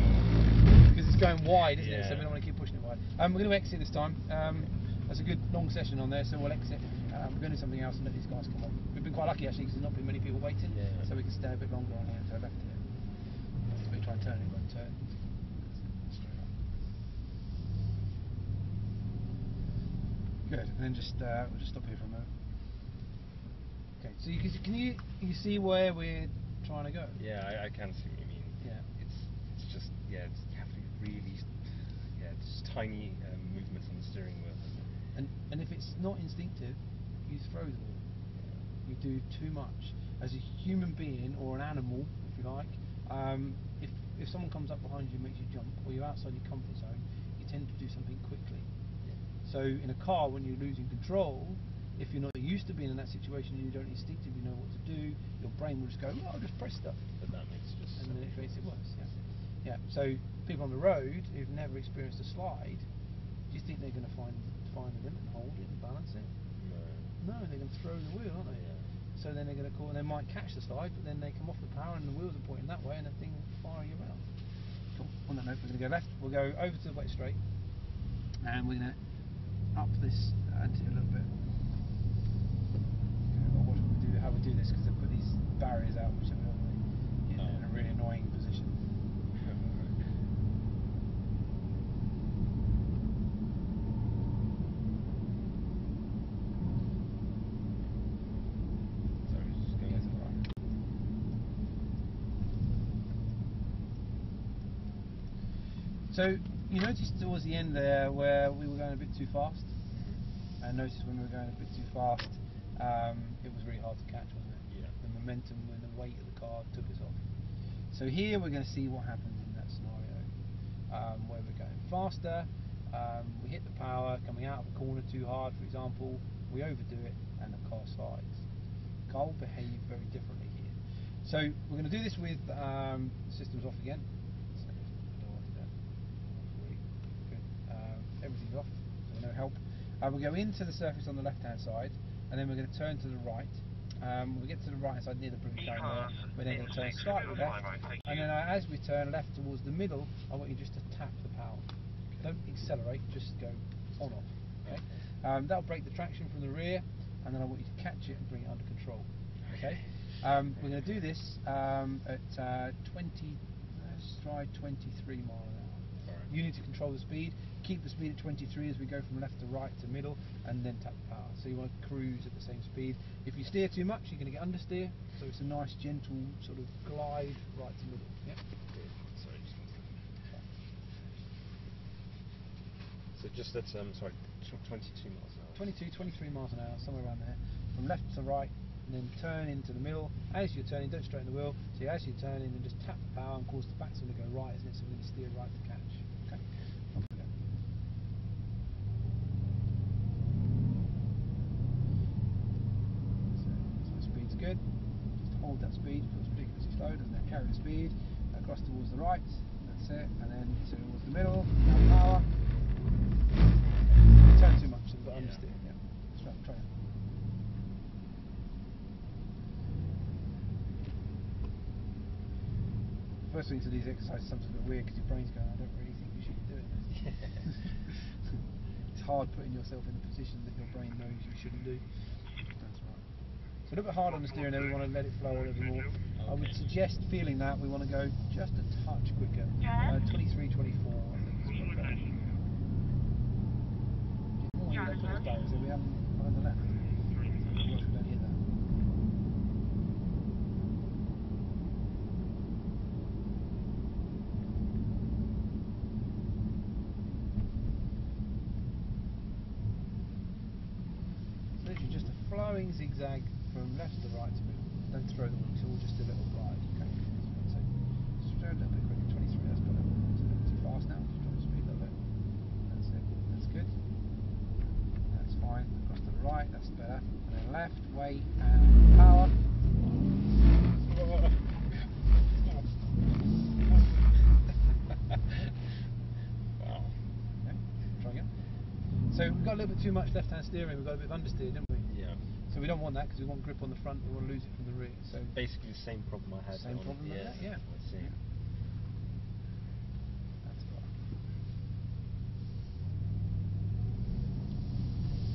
Going wide, isn't yeah. it? So we don't want to keep pushing it wide. Um, we're going to exit this time. Um, that's a good long session on there, so we'll exit. Um, we're going to do something else and let these guys come on. We've been quite lucky actually because there's not been many people waiting, yeah. so we can stay a bit longer on here. So left here. If we try and turn it, won't turn. Good. And then just uh, we'll just stop here for a moment. Okay. So you can, can you you see where we're trying to go? Yeah, I, I can see what you mean. Yeah. It's it's just yeah. It's, really, yeah, just tiny um, movements on the steering wheel. And and if it's not instinctive, you throw the wheel. Yeah. You do too much. As a human being or an animal, if you like, um, if if someone comes up behind you and makes you jump, or you're outside your comfort zone, you tend to do something quickly. Yeah. So in a car, when you're losing control, if you're not used to being in that situation and you don't instinctively know what to do, your brain will just go, oh, I'll just press stuff. But that makes just and then it makes it worse. Yeah. Yeah, so people on the road who've never experienced a slide, do you think they're going to find find the limit and hold it and balance it? No. No, they're going to throw the wheel, aren't they? Yeah. So then they're going to call, and they might catch the slide, but then they come off the power and the wheels are pointing that way and the thing will fire you out. Cool. On that note, we're going to go left. We'll go over to the wet straight, and we're going to up this ante a little bit. I'll watch what we do, how we do this, because they put these barriers out, which are normally in, oh. in a really annoying position. So you noticed towards the end there where we were going a bit too fast. I noticed when we were going a bit too fast, um, it was really hard to catch, wasn't it? Yeah. The momentum and the weight of the car took us off. So here we're going to see what happens in that scenario, um, where we're going faster, um, we hit the power, coming out of a corner too hard, for example, we overdo it, and the car slides. The car will behave very differently here. So we're going to do this with um, systems off again. Everything's off, so no help. Uh, we'll go into the surface on the left hand side, and then we're going to turn to the right. Um, when we get to the right hand side near the broom down there, we're then going to turn slightly left, and then uh, as we turn left towards the middle, I want you just to tap the power. Don't accelerate, just go on off. Okay? Um, that'll break the traction from the rear, and then I want you to catch it and bring it under control. Okay. Um, we're going to do this um, at uh, twenty. Let's try twenty-three miles an hour. Right. You need to control the speed. Keep the speed at twenty-three as we go from left to right to middle, and then tap the power. So you want to cruise at the same speed. If you steer too much, you're going to get understeer. So it's a nice gentle sort of glide right to middle. Yep. So just that's um sorry, twenty-two miles an hour. twenty-two, twenty-three miles an hour, somewhere around there. From left to right, and then turn into the middle. As you're turning, don't straighten the wheel. So you as you turn in and just tap the power and cause the back wheel to go right, isn't it? So we're going to steer right to catch. Okay. So, so speed's good. Just hold that speed. It feels ridiculously slow, doesn't it? Carry the speed across towards the right. That's it. And then towards the middle. Power. Turn too much, so we've got understeer. Yeah. Let's try, try it. First thing to these exercises sometimes a bit weird because your brain's going, I don't really think you should be doing this. Yeah. It's hard putting yourself in a position that your brain knows you shouldn't do. That's right. So a little bit hard on the steering there, we want to let it flow a little more. Okay. I would suggest feeling that we want to go just a touch quicker. Yeah. Uh, twenty-three, twenty-four. So we haven't on the left. We don't hear that. So literally just a flowing zigzag from left to right to middle. Don't throw the wheel, it's all just a little glide. Okay. So just throw it a little bit quicker, twenty-three, that's better. It's a little too fast now, just drop the speed a little bit. That's it, that's good. Across to the right, that's better. And then left, weight, and power. Wow. Okay, try again. So we've got a little bit too much left-hand steering. We've got a bit of understeer, didn't we? Yeah. So we don't want that because we want grip on the front. We want to lose it from the rear. So basically the same problem I had. Same on problem. Yeah. Like that? Yeah. Let's see. Yeah.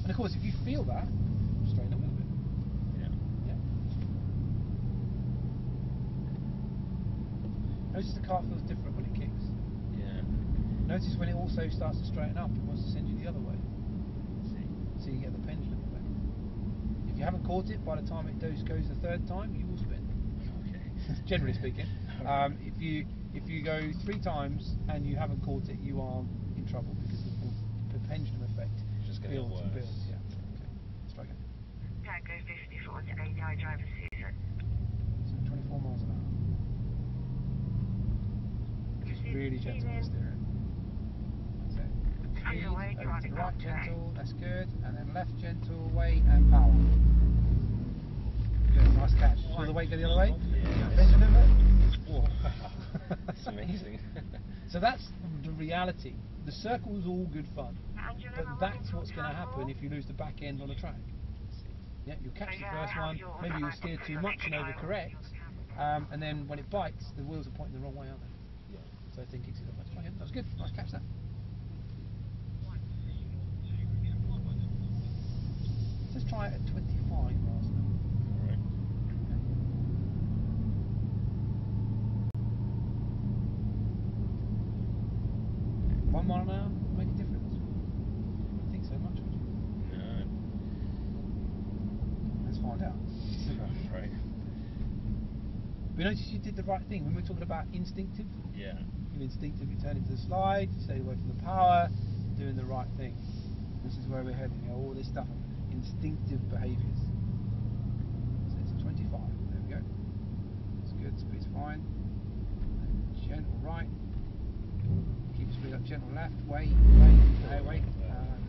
And of course, if you feel that, straighten up a little bit. Yeah. Yeah. Notice the car feels different when it kicks. Yeah. Notice when it also starts to straighten up, it wants to send you the other way. See. So you get the pendulum effect. If you haven't caught it, by the time it goes the third time, you will spin. Okay. Generally speaking, um, if you if you go three times and you haven't caught it, you are in trouble because the, the pendulum effect. Build and build, yeah. Okay. Let's try again. Tango fifty-four to eight I driver Susan. So twenty-four miles an hour. Just really gentle with the steering. That's it. Speed, over to the right gentle, that's good. And then left gentle, weight and power. Good, nice catch. Will the weight go the other way? Yeah. That's amazing. So that's the reality. The circle's all good fun, but that's what's going to happen if you lose the back end on the track. Yeah, you'll catch the first one, maybe you'll steer too much and overcorrect, um, and then when it bites, the wheels are pointing the wrong way, aren't they? Yeah. So I think it's right. That was good. Nice catch that. Let's try it at twenty-five miles an hour. One mile an hour would make a difference. You wouldn't think so much, would you? No. Let's find out. Oh, right. We noticed you did the right thing when we were talking about instinctive. Yeah. You instinctively turn into the slide, you stay away from the power, doing the right thing. This is where we're heading. You know, all this stuff, instinctive behaviours. So it's twenty-five. There we go. It's good. Speed's fine. Gentle right. Speed up, gentle left, weight, weight, no weight. Um,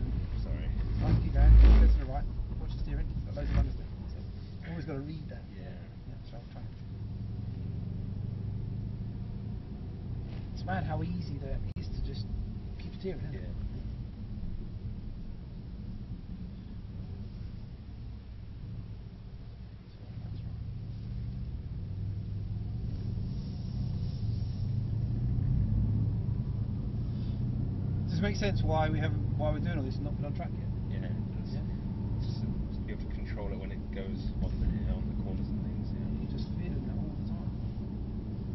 Sorry. Right, keep going, go to the right, watch the steering, got loads of understeer. So always got to read that. Yeah. Yeah, so I'll try. It's mad how easy that is to just keep steering, isn't it? Yeah. Does it make sense why we haven't, why we're doing all this and not been on track yet? Yeah. goes one minute on the corners and things, you know, you just feel that all the time.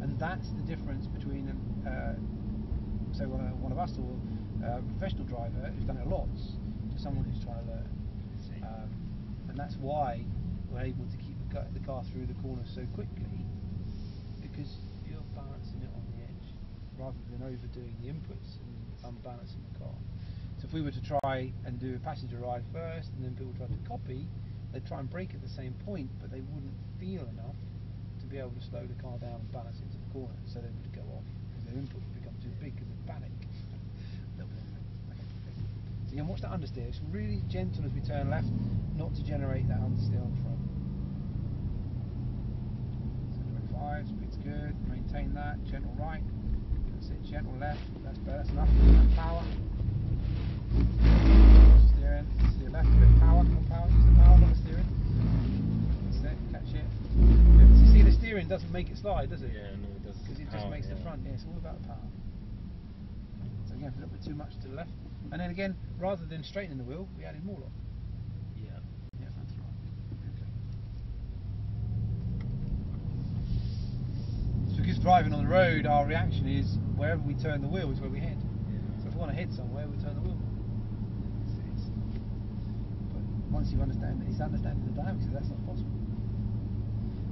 And that's the difference between, uh, say, one of, one of us or a professional driver who's done it lots to someone who's trying to learn. Um, and that's why we're able to keep the car, the car through the corners so quickly, because you're balancing it on the edge rather than overdoing the inputs and unbalancing the car. So if we were to try and do a passenger ride first and then people tried to copy, they'd try and brake at the same point, but they wouldn't feel enough to be able to slow the car down and balance into the corner, so they would go off because their input would become too big because they'd panic. So you can watch that understeer. It's really gentle as we turn left, not to generate that understeer on front. seven twenty-five, speed's good, maintain that, gentle right, that's it, gentle left, that's better, that's enough, and power. Steering, steer left a bit, power, come on power, use the power, not the steering. That's it, catch it. So you see the steering doesn't make it slide, does it? Yeah, no, it doesn't. Because it just makes the front, yeah, it's all about the power. So again, a little bit too much to the left. And then again, rather than straightening the wheel, we added more lock. Yeah. Yeah, that's right. Okay. So because driving on the road, our reaction is wherever we turn the wheel is where we head. Yeah. So if we want to hit somewhere, we turn the wheel. But once you understand that, it's understanding the dynamics, that's not possible.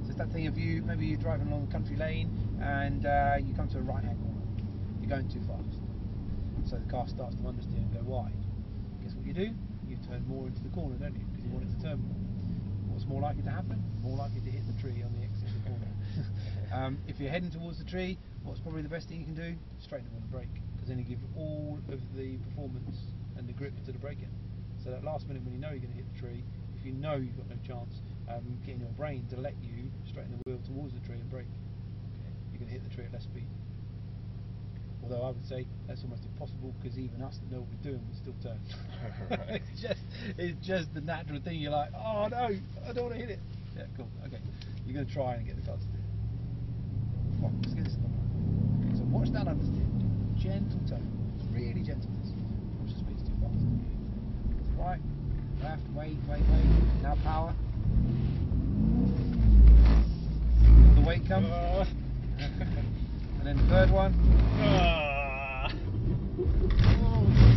So it's that thing of you, maybe you're driving along a country lane and uh, you come to a right-hand corner. You're going too fast. So the car starts to understeer and go wide. Guess what you do? You turn more into the corner, don't you? Because you want it to turn more. What's more likely to happen? More likely to hit the tree on the exit of the corner. um, if you're heading towards the tree, what's probably the best thing you can do? Straighten the wheel and brake. Because then you give all of the performance and the grip to the braking. So that last minute when you know you're going to hit the tree, if you know you've got no chance, um, getting your brain to let you straighten the wheel towards the tree and brake. Okay. You're going to hit the tree at less speed. Although I would say that's almost impossible, because even us that know what we're doing, we still turn. it's just it's just the natural thing. You're like, oh no, I don't want to hit it. Yeah, cool. Okay, you're going to try and get the car to do it. Come on, let's get this done. Okay, so watch that understeer. Gentle tone, really gentle. Watch the speed's too fast. Right, left, wait, wait, wait. Now power. Will the weight come? Uh. And then the third one. Ah.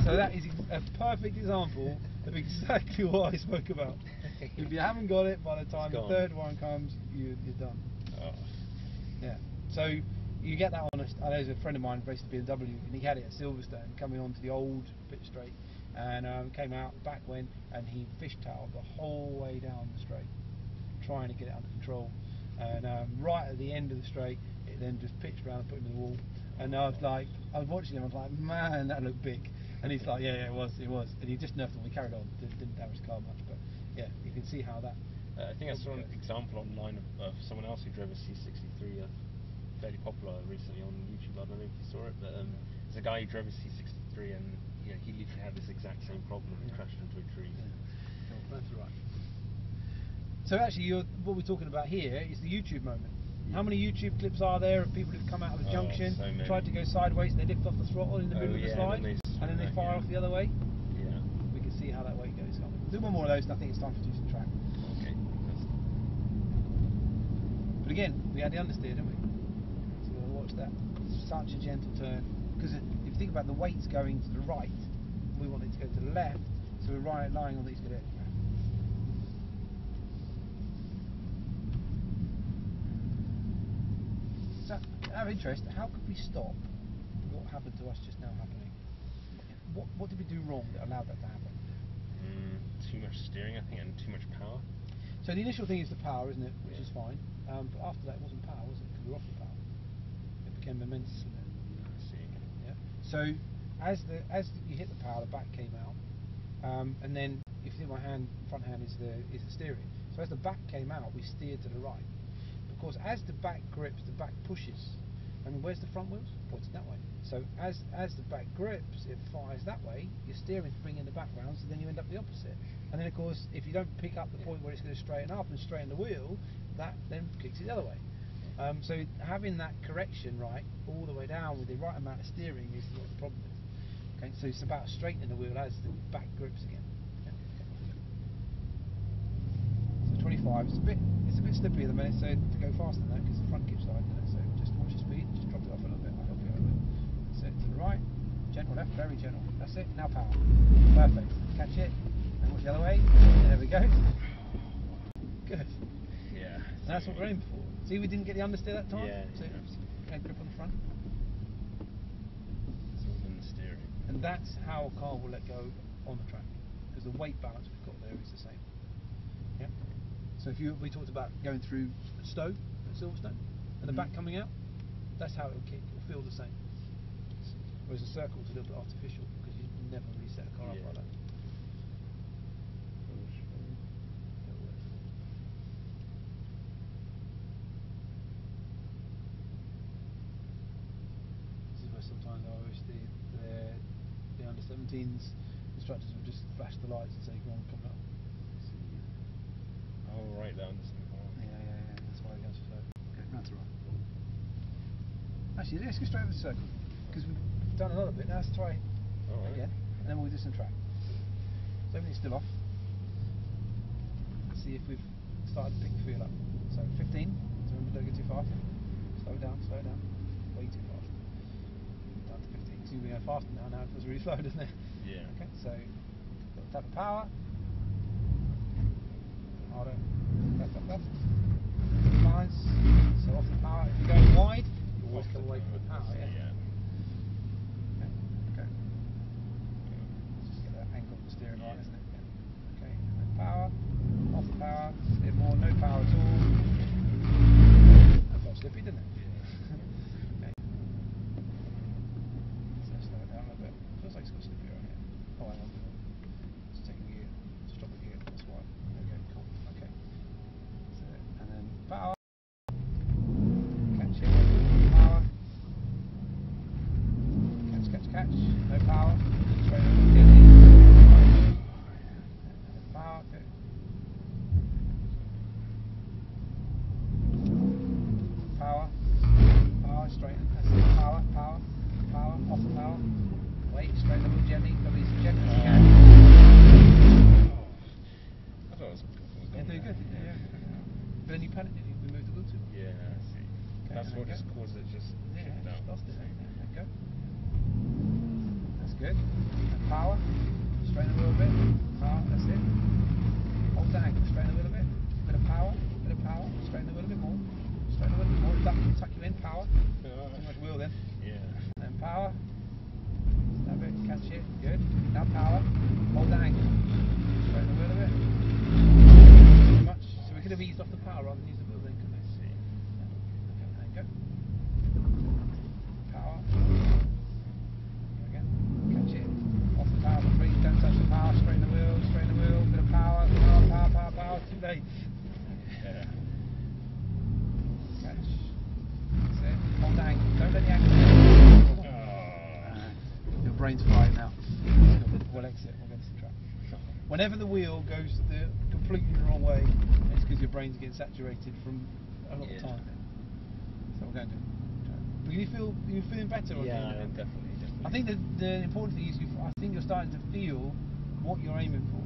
So that is a perfect example of exactly what I spoke about. If you haven't got it by the time the third one comes, you, you're done. Oh. Yeah. So you get that on a, I know there's a friend of mine raced the B M W, and he had it at Silverstone, coming onto the old pit straight, and um, came out back when, and he fishtailed the whole way down the straight, trying to get it under control, and um, right at the end of the straight, it then just pitched around and put him in the wall. And I was like, I was watching him, I was like, man, that looked big. And he's like, yeah, yeah, it was, it was. And he just nerfed him, we carried on, didn't, didn't damage the car much. But yeah, you can see how that. Uh, I think I saw an example online of, of someone else who drove a C sixty-three, uh, fairly popular recently on YouTube. I don't know if you saw it, but um, there's a guy who drove a C sixty-three, and yeah, he literally had this exact same problem and yeah. crashed into a tree. Yeah. That's right. So actually, you're, what we're talking about here is the YouTube moment. How many YouTube clips are there of people who've come out of a oh, junction, so tried to go sideways, they lift off the throttle in the oh, middle yeah, of the slide, and then they, and then they fire yeah. off the other way? Yeah. We can see how that weight goes. Do one more of those, and I think it's time to do some track. Okay. But again, we had the understeer, didn't we? So we'll watch that. It's such a gentle turn. Because if you think about the weight's going to the right, we want it to go to the left, so we're right lying on these good edges. Out of interest, how could we stop what happened to us just now happening? What, what did we do wrong that allowed that to happen? Mm, too much steering, I think, and too much power. So the initial thing is the power, isn't it? Which yeah. is fine. Um, but after that, it wasn't power, was it? Because we were off the power. It became momentous. I see. Yeah. So as the as you hit the power, the back came out, um, and then if you think my hand, front hand is the is the steering. So as the back came out, we steered to the right. Of course, as the back grips, the back pushes. I mean, where's the front wheels? Pointed that way. So as as the back grips, it fires that way. Your steering's bringing the back round, so then you end up the opposite. And then, of course, if you don't pick up the point where it's going to straighten up and straighten the wheel, that then kicks it the other way. Um, so having that correction right all the way down with the right amount of steering is what the problem is. Okay, so it's about straightening the wheel as the back grips again. forty-five. It's a bit, it's a bit slippery at the minute, so to go faster than that because the front keeps sliding. So just watch your speed. Just drop it off a little bit. I'll help you out a little bit. So to the right, gentle left, very gentle. That's it. Now power. Perfect. Catch it. And watch the other way. There we go. Good. Yeah. And that's what we're aiming for. See, we didn't get the understeer that time. Yeah. So yeah. Grip on the front. It's all in the steering. And that's how a car will let go on the track, because the weight balance we've got there is the same. Yeah. So if you, we talked about going through Stowe at Silverstone and the mm. back coming out, that's how it will kick. It'll feel the same. Whereas the circle is a little bit artificial because you never really set a car yeah. up like that. This is where sometimes I wish the the, the under seventeens instructors would just flash the lights and say, "Go on, come up." Oh, right down this thing. Yeah, yeah, yeah, that's why it goes for slow. Okay, that's all right. Actually, let's go straight over the circle, because we've done a lot of it. Now let's try all right. again, and then we'll do some track. So everything's still off. Let's see if we've started to pick the feel up. So fifteen, so remember, don't go too fast. Slow down, slow down. Way too fast. Down to fifteen. See, we go faster now, now it feels really slow, doesn't it? Yeah. Okay, so tap of power. Harder. Left, left, left. Nice. So off the power. If you're going wide, you walk away from the power. Yeah. yeah. Okay. Okay. Let's just get that angle of the steering yeah. right, isn't it? Yeah. Okay. And then power. Off the power. Just a bit more. No power at all. That felt slippy, didn't it? Yeah. Okay. So slow it down a little bit. Feels like it's got slippery on here. Oh, I love it. Just take a gear. Just drop a gear. That's why. Power, catch it, power, catch, catch, catch, no power, power, good. Power, power, straighten, that's it, power, power, power, off the power, wait, straighten up gently, go easy, gently as you can. I thought it was going to be good. But then you panicked, did you? We moved the wheel too much. Yeah, I see. Okay, that's what just caused it, just yeah, it just lost it. There we go. That's good. And power, straighten the wheel a bit. Power, that's it. Hold the angle, straighten the wheel a bit. Bit of power, bit of power, straighten the wheel a bit more. Straighten the wheel a bit more, duck, tuck you in, power. Yeah, right. Too much wheel then. Yeah. And power. That bit, catch it, good. Now power, hold the angle. Straighten the wheel a bit. Could have eased off the power rather than use the wheel then, couldn't I? See. There we go. Power. There we go. Catch it. Off the power for three. Don't touch the power. Straighten the wheel. Straighten the wheel. Bit of power. Power, power, power, power. Too late. Yeah. Catch. That's it. Hold the angle. Don't let the angle. Oh. Your brain's flying now. We'll exit. We'll go to the track. Whenever the wheel goes the completely the wrong way, it's because your brain's getting saturated from a lot yeah. of time. So we're going to. But you feel you're feeling better. Yeah, on no, definitely, definitely. I think the the important thing is you. I think you're starting to feel what you're aiming for,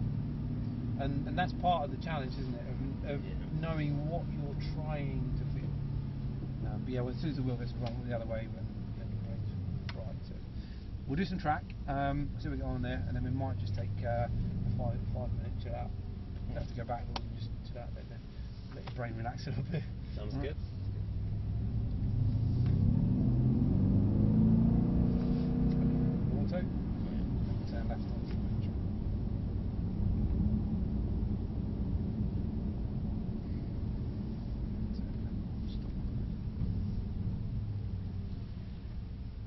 and and that's part of the challenge, isn't it? Of, of yeah. knowing what you're trying to feel. Um, but yeah, well, as soon as the wheel gets wrong the other way, then then your brain's fried. So we'll do some track. Um, see what we got on there, and then we might just take. Uh, Five, five minutes, chill out. You don't have to go back, we'll just chill out a bit then. Let your brain relax a little bit. Sounds right. good. Auto. Turn left on.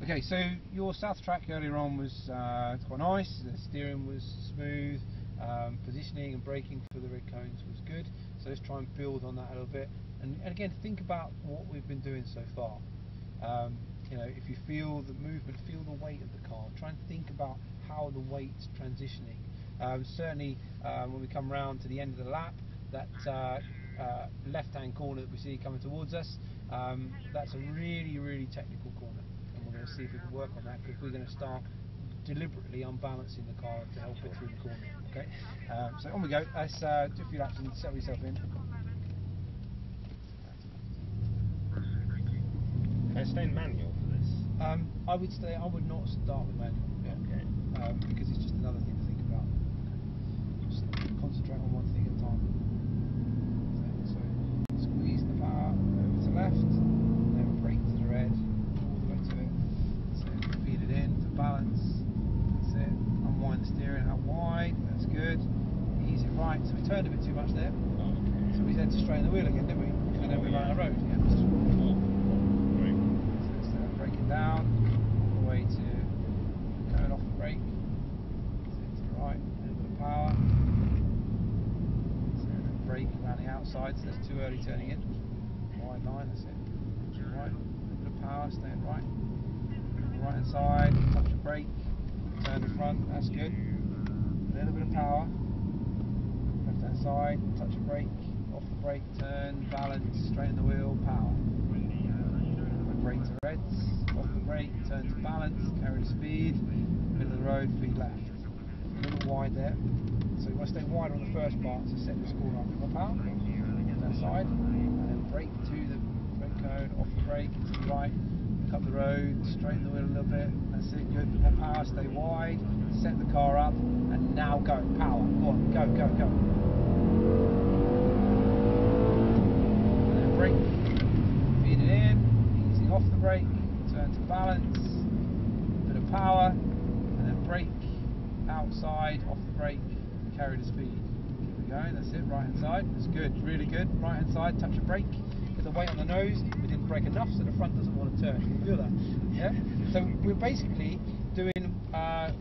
Okay, so your south track earlier on was uh, quite nice. The steering was smooth. Um, positioning and braking for the red cones was good, so let's try and build on that a little bit, and, and again think about what we've been doing so far. Um, you know, if you feel the movement, feel the weight of the car, try and think about how the weight's transitioning. Um, certainly uh, when we come round to the end of the lap, that uh, uh, left hand corner that we see coming towards us, um, that's a really really technical corner, and we're going to see if we can work on that, because we're going to start deliberately unbalancing the car to help it through the corner. Okay, um, so on we go. Let's uh, do a few laps and settle yourself in. Can I stay in manual for this? Um, I would stay. I would not start with manual. Yeah. Okay. Um, because it's just another thing to think about. Just concentrate on one thing at a time. So, so squeeze the power over to left, then brake to the red, all the way to it. So feed it in for balance. That's it. Unwind the steering out wide. That's good. Ease it right. So we turned a bit too much there. Oh, okay. So we had to strain the wheel again, didn't we? And then we ran the road. Yeah. Down, all the way to going off the brake, so to the right, a little bit of power, so brake around the outside, so that's too early turning in, wide line, that's it, right, a little bit of power, staying right, right hand side, touch the brake, turn the front, that's good, a little bit of power, left hand side, touch the brake, off the brake, turn, balance, straighten the wheel, power. Brake to reds, off the brake, turn to balance, carry speed, middle of the road, feet left. A little wide there, so you want to stay wider on the first part, so set this corner up with my power, that side, and then brake to the brake cone, off the brake, to the right, cut the road, straighten the wheel a little bit, that's it, good, more power, stay wide, set the car up, and now go, power, go on, go, go, go. And then brake, feed it in, off the brake, turn to balance, bit of power, and then brake, outside, off the brake, carry the speed. Keep it going, that's it, right hand side, that's good, really good, right hand side, touch the brake, put the weight on the nose, we didn't brake enough so the front doesn't want to turn, you feel that? Yeah? So we're basically doing uh,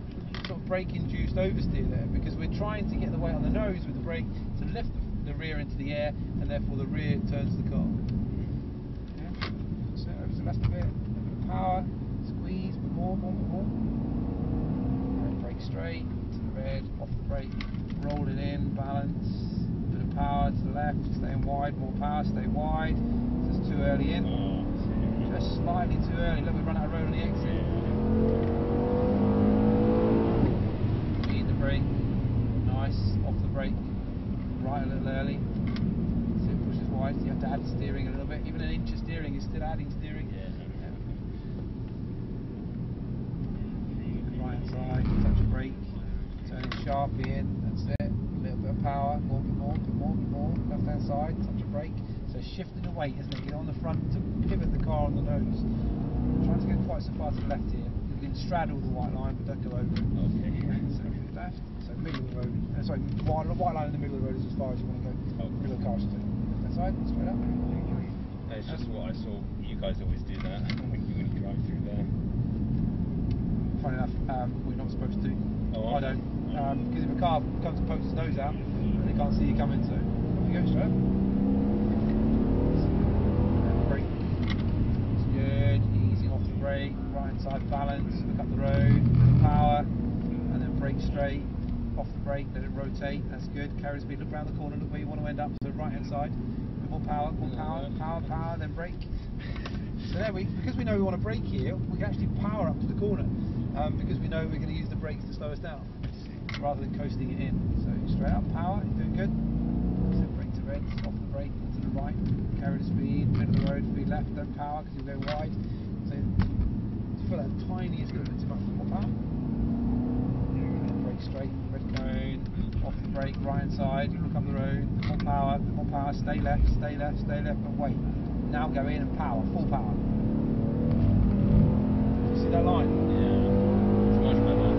sort of brake induced oversteer there, because we're trying to get the weight on the nose with the brake to lift the rear into the air, and therefore the rear turns the car. So that's the bit, a bit of power, squeeze, more, more, more. And brake straight, to the red, off the brake, roll it in, balance, a bit of power to the left, staying wide, more power, stay wide, just too early in, just slightly too early, let me run out of road on the exit. Feed the brake, nice, off the brake, right a little early. You have to add steering a little bit. Even an inch of steering is still adding steering. Yeah. Yeah. Right hand side, touch the brake, turning sharply in, that's it. A little bit of power, more, bit more, bit more, bit more. Left hand side, touch the brake. So shifting the weight, isn't it? Get on the front to pivot the car on the nose. I'm trying to go quite so far to the left here. You can straddle the white line, but don't go over it. Okay. So left, so middle of the road. Uh, sorry, white, white line in the middle of the road is as far as you want to go. Oh, middle of the car should do. Side, straight up. It's just what I saw, you guys always do that when you, when you drive through there. Funny enough, um, we're not supposed to. Oh, I don't. Because um, if a car comes and pokes its nose out, then they can't see you coming, so off you go, straight up. Brake. It's good, easy off the brake, right hand side balance, look up the road, power, and then brake straight. Off the brake, let it rotate, that's good, carry speed, look round the corner, look where you want to end up, so right hand side, more power, more power, power, power, then brake. So there we, because we know we want to brake here, we can actually power up to the corner, um, because we know we're going to use the brakes to slow us down, rather than coasting it in. So straight up, power, you're doing good, so brake to red, off the brake, to the right, carry the speed, middle of the road, feed left, then power, because you're going wide, so for that tiniest little bit too much more power. Straight, red cone, off the brake, right hand side, look up the road, more power, more power, stay left, stay left, stay left, but wait. Now go in and power, full power. You see that line? Yeah, it's much better.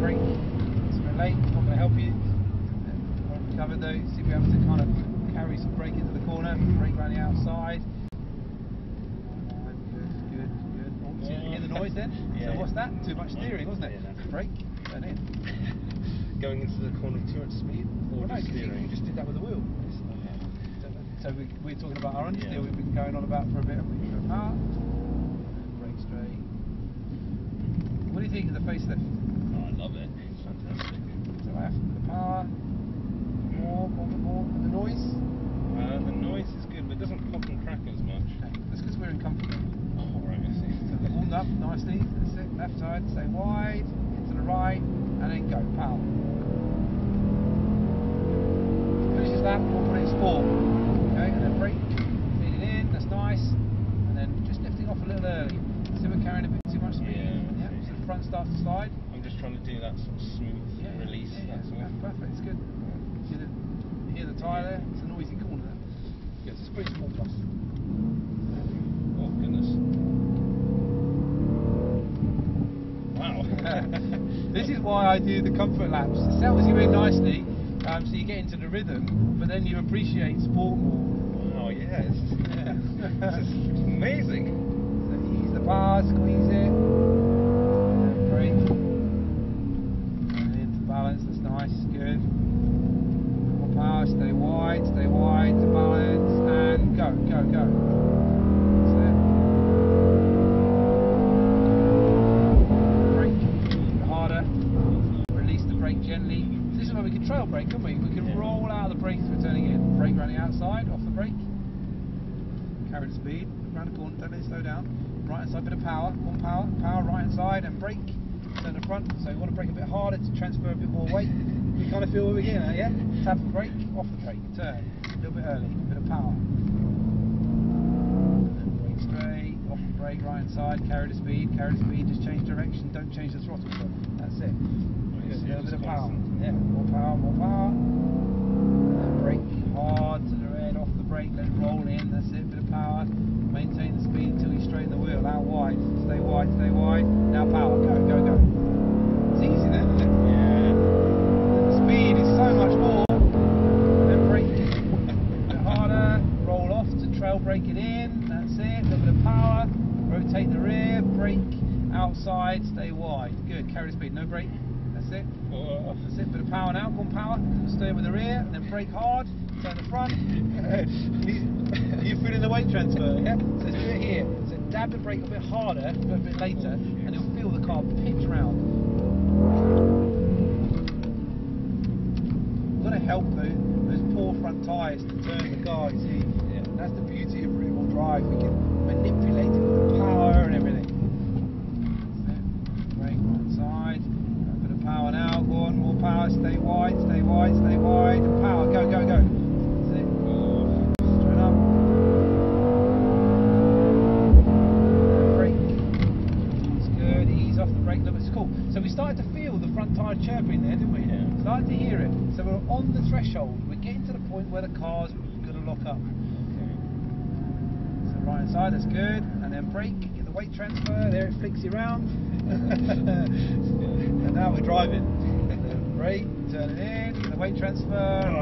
Brake, it's a bit late, it's not going to help you. We've covered though, see if we have to kind of carry some brake into the corner, brake around the outside. Noise then? Yeah. So what's that? Too much steering, wasn't it? Yeah. Brake, turn in. Going into the corner with too much speed? Or well, no, steering? You just did that with the wheel. Yes. So, so we, we're talking about our understeer, yeah. We've been going on about for a bit, and we go apart. Brake straight. What do you think of the facelift? Oh, I love it. It's fantastic. So I have the power, more, more, more, and the noise? Uh, the noise is good, but it doesn't pop and crack as much. Okay. That's because we're in comfort. Oh, right, I see. Warmed up nicely, that's it, left side, stay wide, hit to the right, and then go, power. Finishes that, we'll put it in sport. Okay, and then brake, feed it in, that's nice, and then just lifting front starts to slide. I'm just trying to do that sort of smooth yeah, release. Yeah, that's, yeah. That's perfect, it's good. You hear the, hear the tyre there, it's a noisy corner. Yeah, squeeze more plus. Oh, goodness. Wow. This is why I do the comfort laps. It settles you in nicely, um, so you get into the rhythm, but then you appreciate sport more. Wow, yeah, this is, yeah. This is amazing. So ease the bar, squeeze it. Stay wide, stay wide, to balance, and go, go, go. That's it. Brake harder, release the brake gently. This is where we can trail brake, can't we? We can yeah. roll out of the brakes as we're turning in. Brake running outside, off the brake. Carry the speed, round the corner, don't let it slow down. Right hand side, bit of power, one power, power right hand side, and brake, turn the front. So you want to brake a bit harder to transfer a bit more weight. You kind of feel where we're getting at, yeah? Tap the brake, off the brake, turn, a little bit early, a bit of power. Brake straight, off the brake, right hand side, carry the speed, carry the speed, just change direction, don't change the throttle, so that's it. Just a little bit of power, yeah, more power, more power. And brake hard to the red, off the brake, let it roll in, that's it, bit of power. Maintain the speed until you straighten the wheel, out wide, stay wide, stay wide, now power, go, go, go. It's easy then, isn't it? So much more, then brake a bit harder, roll off to trail brake it in, that's it, a little bit of power, rotate the rear, brake outside, stay wide, good, carry the speed, no brake, that's it, off, that's it, bit of power now, one power, stay with the rear, and then brake hard, turn the front, you're feeling the weight transfer, yeah, so let's do it here, so dab the brake a bit harder, but a bit later, and you'll feel the car pitch around. Got to help those, those poor front tyres to turn the car, you see. Yeah. That's the beauty of rear wheel drive, we can manipulate it with power and everything. Brake right side, a bit of power now, go on, more power, stay wide, stay wide, stay wide, and power, go, go, go. Straight up. Brake, that's good, ease off the brake, look, it's cool. So we started to feel the front tyre chirping there, didn't we? Yeah. Started to hear it. So we're on the threshold. We're getting to the point where the car's going to lock up. Okay. So right hand side, that's good. And then brake, get the weight transfer. There it flicks you round. And now we're driving. Brake, turn it in, get the weight transfer,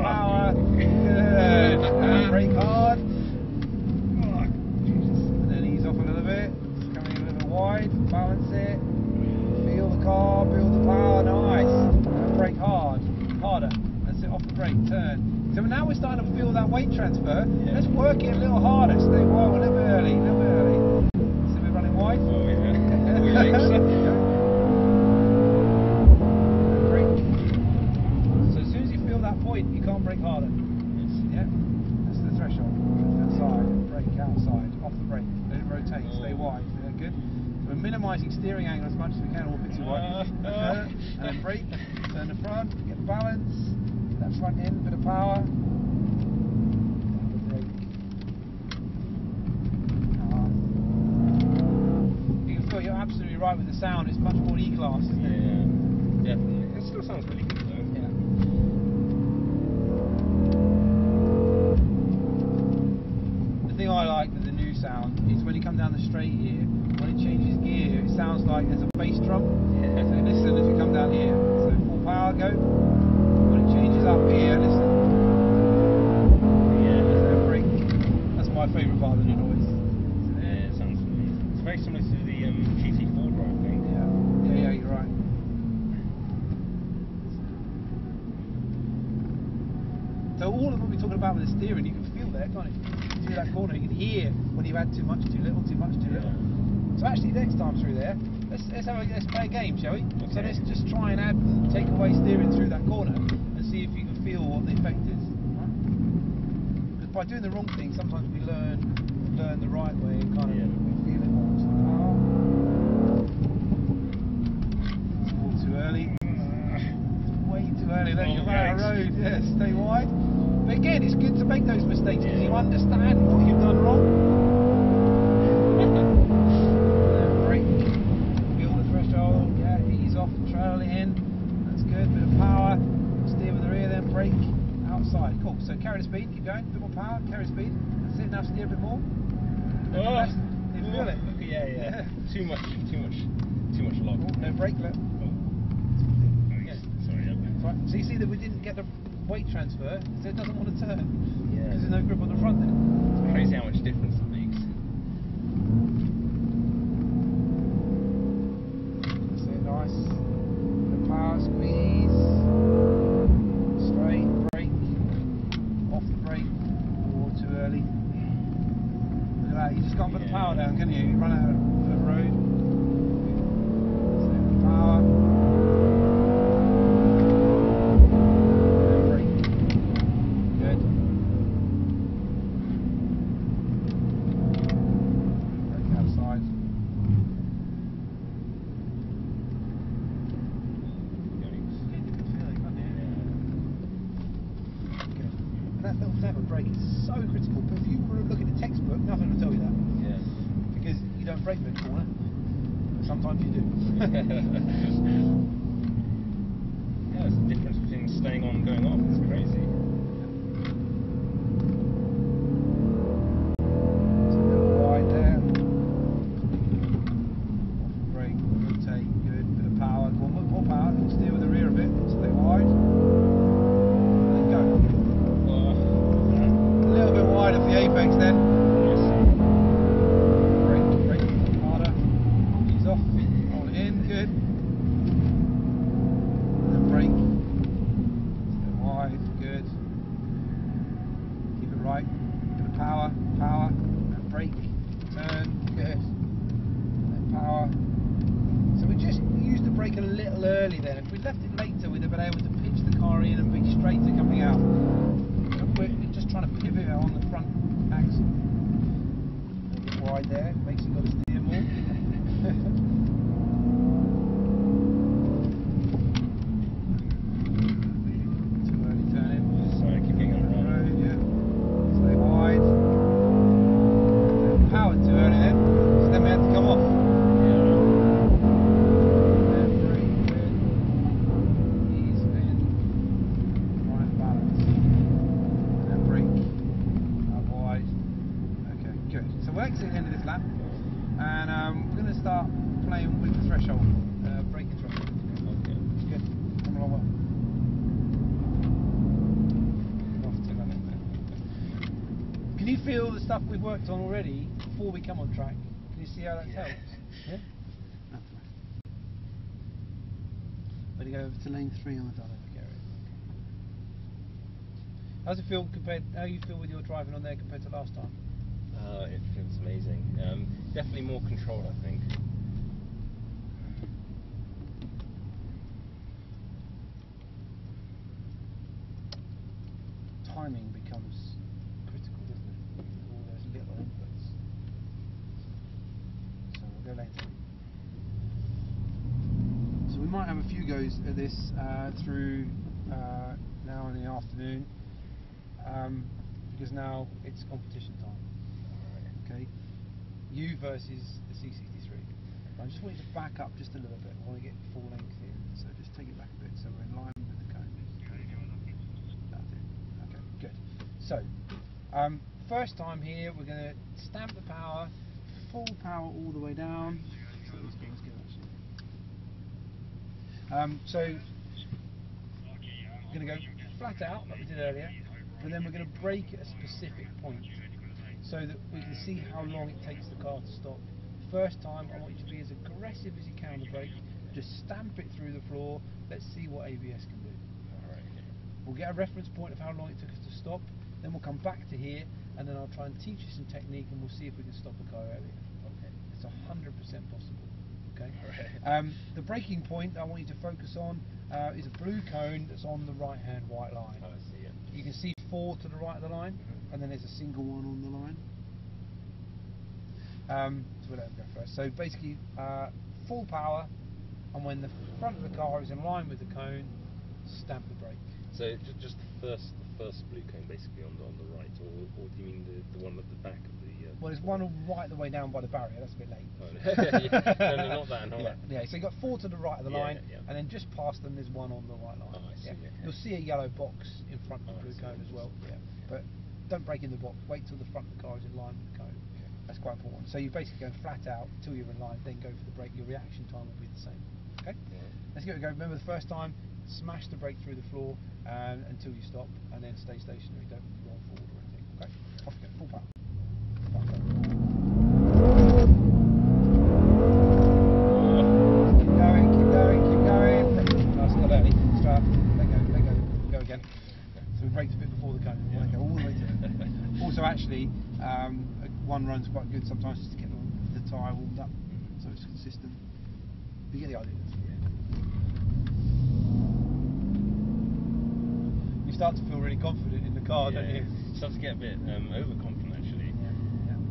power. Good. And brake hard. And then ease off a little bit. Just coming in a little bit wide. Balance it. Feel the car, build the power. Nice. Brake hard, harder, that's it, off the brake, turn. So now we're starting to feel that weight transfer, yeah. Let's work it a little harder, stay wide, a little bit early, a little bit early. So we're running wide. Oh yeah, yeah. Brake. So as soon as you feel that point, you can't brake harder. Yes. Yeah, that's the threshold, outside, brake outside, off the brake, let it rotate, oh. Stay wide, yeah, good. We're minimising steering angle as much as we can, all bits of wide. Uh, and then brake, turn the front, get the balance, get that front in, bit of power. And the brake. Uh, you can feel you're absolutely right with the sound, it's much more E-class, isn't yeah, it? Yeah, definitely. It still sounds pretty good though. Yeah. The thing I like with the new sound is when you come down the straight here, when it changes gear, it sounds like there's a bass drum. Yeah. So listen as we come down here. So full power, go. When it changes up here, listen. Yeah. So brake. That's my favourite part of the new noise. Yeah, it sounds amazing. It's very similar to the um, G T four drive thing. Yeah. Yeah, yeah, you're right. So all of what we're talking about with the steering, you can feel there, can't you? You feel that corner, you can hear when you've had too much, too little, too much, too little. Yeah. So actually next time through there, let's let's, have a, let's play a game, shall we? Okay. So let's just try and add take away steering through that corner and see if you can feel what the effect is. Because by doing the wrong thing, sometimes we learn learn the right way and kind of yeah. we feel it more. It's like, oh. All too early. Way too early. Let you out of the road. Yeah, stay wide. But again, it's good to make those mistakes because yeah. you understand what you've done wrong. Feel the threshold. side. Cool. So carry the speed, keep going, a bit more power, carry the speed. That's it, now steer a bit more. Oh, you feel it? Okay, yeah, yeah. Too much, too much, too much log. Oh, no brake left. Oh. Nice. Yeah. Sorry, okay. Right. So you see that we didn't get the weight transfer, so it doesn't want to turn. Yeah. Because there's no grip on the front then. It's crazy how much difference it makes. That's it, nice. The power squeeze. Straight, brake. Off the brake. Or too early. You just can't put yeah. the power down, can you? You run out of the road. So power. Brake. Good. Brake outside. Good. And that little clever brake is so critical. But if you were looking at a textbook, nothing would tell you that. Yeah. Because you don't brake mid corner. Sometimes you do. Yeah, there's a difference between staying on and going off. It's crazy. It's a little wide there. Off the brake, rotate, good. Bit of power. Go on, more power. We'll steer with the rear a bit. Stay wide. And go. A little bit wide of the apex then. Yes. Brake, brake, harder. Ease off, hold it in, good. And then brake. Stay wide, good. Keep it right. Bit of power, power, and brake. Turn, good. And then power. So we just used the brake a little early then. If we'd left it later, we'd have been able to pitch the car in and be straighter coming out. We're just trying to pivot on the front axle. A bit wide there, makes you got to steer more. Too early turn in. Sorry, keep getting on the road. Yeah. Stay wide. They're powered too early then, so then we had to come off. And um, we're going to start playing with the threshold, uh, brake control. Okay. Good. Come along well. Can you feel the stuff we've worked on already before we come on track? Can you see how that yeah. helps? Yeah? We're going to go over to lane three on the dynamic area. How's it feel compared, how you feel with your driving on there compared to last time? Uh, it feels amazing. Um, definitely more control, I think. Timing becomes critical, doesn't it? With all those little inputs. So we'll go later. So we might have a few goes at this uh, through uh, now in the afternoon, um, because now it's competition time. Okay, you versus the C sixty-three. I just want you to back up just a little bit. I want to get full length here, so just take it back a bit so we're in line with the cone. That's it. Okay, good. So, um, first time here, we're going to stamp the power, full power all the way down. So, let's go, let's go, actually. Um, so we're going to go flat out like we did earlier, but then we're going to brake at a specific point, so that we can see how long it takes the car to stop. First time, I want you to be as aggressive as you can on the brake. Just stamp it through the floor. Let's see what A B S can do. All right. We'll get a reference point of how long it took us to stop. Then we'll come back to here, and then I'll try and teach you some technique, and we'll see if we can stop the car earlier. Okay. It's one hundred percent possible. Okay. All right. Um, the braking point I want you to focus on uh, is a blue cone that's on the right-hand white line. Oh, I see it. You can see four to the right of the line. Mm-hmm. And then there's a single one on the line. Um, so we'll let them go first. So basically, uh, full power, and when the front of the car is in line with the cone, stamp the brake. So just the first, the first blue cone basically on the, on the right, or, or do you mean the, the one at the back of the... Uh, well, there's one right the way down by the barrier, that's a bit late. Oh, yeah. No, no, not that, not yeah. that. Yeah, so you've got four to the right of the yeah, line, yeah. and then just past them there's one on the white line. Oh, I see, yeah. okay. You'll see a yellow box in front of the oh, blue cone as well, yeah. but don't break in the box, wait till the front of the car is in line with the cone. Yeah. That's quite important. So you basically go flat out till you're in line, then go for the brake, your reaction time will be the same. Okay? Yeah. Let's give it a go. Remember the first time, smash the brake through the floor um, until you stop, and then stay stationary, don't roll forward or anything. Okay, off you go, full power. Keep going, keep going, keep going. No, it's not early. Straight up, let go, let go, go again. So we braked a bit before the cone, yeah. let go all the way to it. Also actually, um, one run's quite good sometimes just to get the, the tyre warmed up, so it's consistent. You get the idea. You start to feel really confident in the car, yeah, don't you? You start to get a bit um, overconfident, actually. Yeah. Yeah.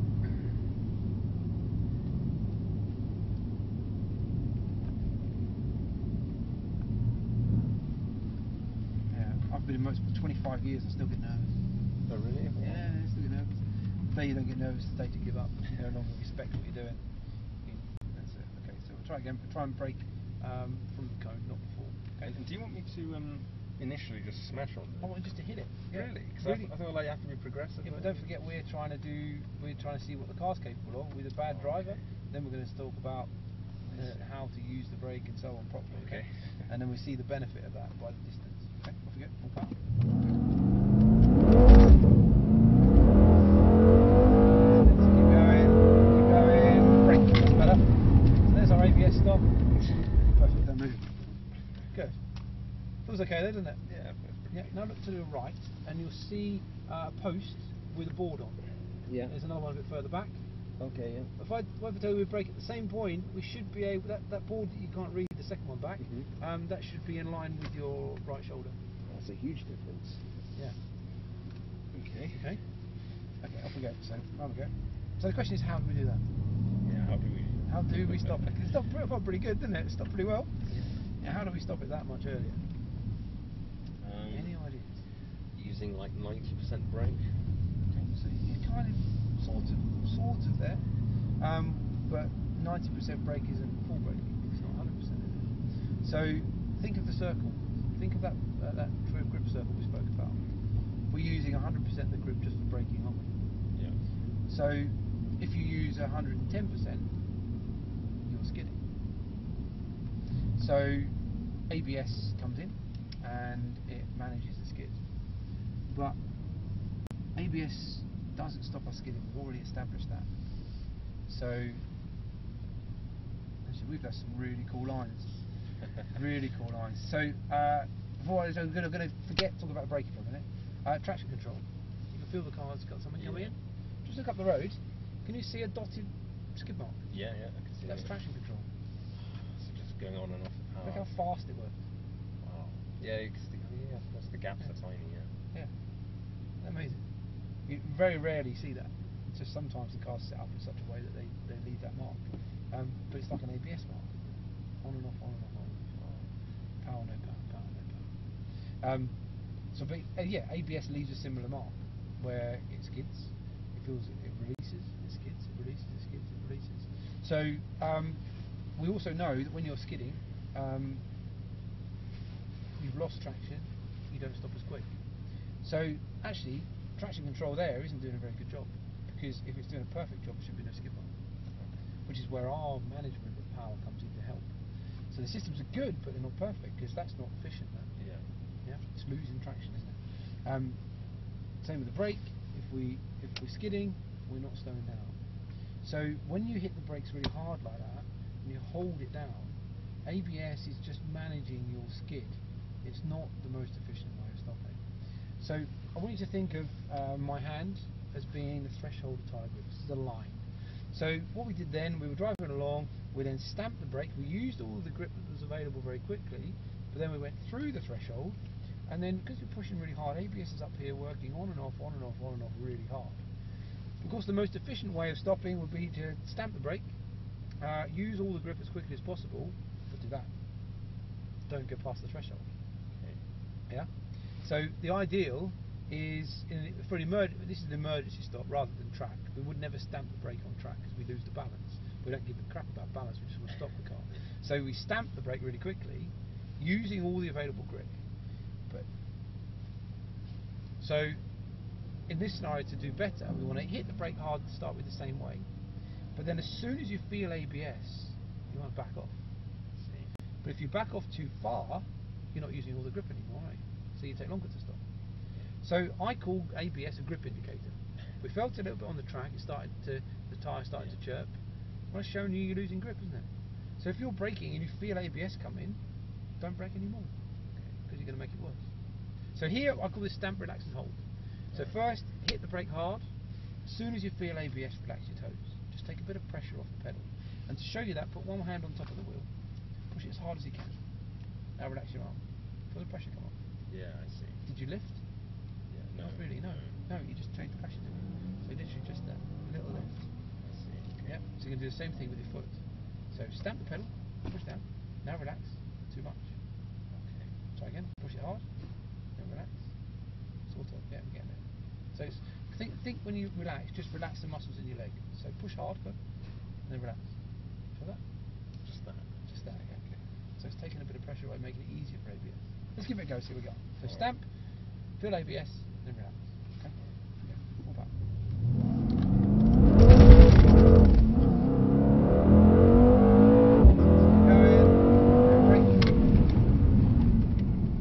yeah. I've been in motorsport twenty-five years, I still get nervous. Oh, really? Yeah, I still get nervous. The day you don't get nervous, the day you give up. You no longer respect what you're doing. Try again, but try and brake um, from the cone, not before. Okay. And do you want me to um, initially just smash on it? I want just to hit it. Yeah. Really? Because really? I, I feel like you have to be progressive. Yeah, but don't forget we're trying to do, we're trying to see what the car's capable of. With a bad oh, driver, okay. then we're going to talk about uh, how to use the brake and so on properly. Okay. okay. And then we see the benefit of that by the distance. Okay. Off you go. Full power. Stop. Perfect, don't move. Good. Feels okay there, doesn't it? Yeah. Yeah. Now look to the right, and you'll see uh, a post with a board on. Yeah. There's another one a bit further back. Okay, yeah. If I were to tell you we brake at the same point, we should be able, that, that board that you can't read, the second one back, mm-hmm. um, that should be in line with your right shoulder. That's a huge difference. Yeah. Okay. Okay. Okay, off we go. So, on we go. So the question is, how do we do that? Yeah, how do we How do we stop it? It stopped pretty good, didn't it? It stopped pretty well. Yeah. How do we stop it that much earlier? Um, Any ideas? Using like ninety percent brake. Okay, so you're kind of sort of sort of there, um, but ninety percent brake isn't full brake. It's not one hundred percent. Is it? So think of the circle. Think of that uh, that grip circle we spoke about. We're using one hundred percent of the grip just for braking, aren't we? Yeah. So if you use one hundred and ten percent. Skidding. So A B S comes in and it manages the skid, but A B S doesn't stop us skidding, we've already established that. So actually we've got some really cool lines, really cool lines. So uh, before I go, I'm going to forget to talk about braking for a minute. Uh, traction control, you can feel the car's got something coming in. Just look up the road, can you see a dotted skid mark? Yeah, yeah, I can see. That's it. Traction control. So just going on and off the power. Look how fast it works. Wow. Yeah, you can see, yeah, that's the gaps yeah. are tiny, yeah. Yeah. Amazing. You very rarely see that. It's just sometimes the cars set up in such a way that they, they leave that mark. Um, but it's like an A B S mark. On and off, on and off, on and off. Power, no power, power, no power. Um, so, but, uh, yeah, A B S leaves a similar mark where it skids, it feels it, it releases, it skids, it releases, it skids, it releases. So um, we also know that when you're skidding, um, you've lost traction, you don't stop as quick. So actually, traction control there isn't doing a very good job, because if it's doing a perfect job, it should be no skid mark, which is where our management of power comes in to help. So the systems are good, but they're not perfect, because that's not efficient. That. Yeah. Yeah. It's losing traction, isn't it? Um, same with the brake. If we if we're skidding, we're not slowing down. So when you hit the brakes really hard like that, and you hold it down, A B S is just managing your skid. It's not the most efficient way of stopping. So I want you to think of uh, my hand as being the threshold of tire grip. This is the line. So what we did then, we were driving along, we then stamped the brake, we used all the grip that was available very quickly, but then we went through the threshold, and then because we're pushing really hard, A B S is up here working on and off, on and off, on and off really hard. Of course, the most efficient way of stopping would be to stamp the brake, uh, use all the grip as quickly as possible, but do that. Don't go past the threshold. Okay. Yeah. So the ideal is in, for an emerg this is an emergency stop rather than track. We would never stamp the brake on track because we lose the balance. We don't give a crap about balance, we just want to stop the car. So we stamp the brake really quickly using all the available grip. But so in this scenario, to do better, we want to hit the brake hard and start with the same way. But then as soon as you feel A B S, you want to back off. See? But if you back off too far, you're not using all the grip anymore, right? So you take longer to stop. So I call A B S a grip indicator. We felt a little bit on the track, it started to, the tyre started yeah. to chirp. Well, it's showing you you're losing grip, isn't it? So if you're braking and you feel A B S come in, don't brake anymore, because you're going to make it worse. So here I call this stamp, relax and hold. So first, hit the brake hard. As soon as you feel A B S, relax your toes. Just take a bit of pressure off the pedal. And to show you that, put one hand on top of the wheel. Push it as hard as you can. Now relax your arm. Feel the pressure come on. Yeah, I see. Did you lift? Yeah, no. Not really, no. No, you just changed the pressure, didn't you? So literally just that, a little lift. I see. Okay. Yep. So you're going to do the same thing with your foot. So stamp the pedal, push down. Now relax, not too much. Okay. Try again, push it hard. Now relax. Sort of, yeah, we're getting it. So it's, think, think when you relax, just relax the muscles in your leg. So push hard, but then relax. Feel that? Just that. Just that, yeah. Okay. So it's taking a bit of pressure away, making it easier for A B S. Let's give it a go, see what we got. So all stamp, right. Feel A B S, then relax. Okay? Yeah. All back. Go in.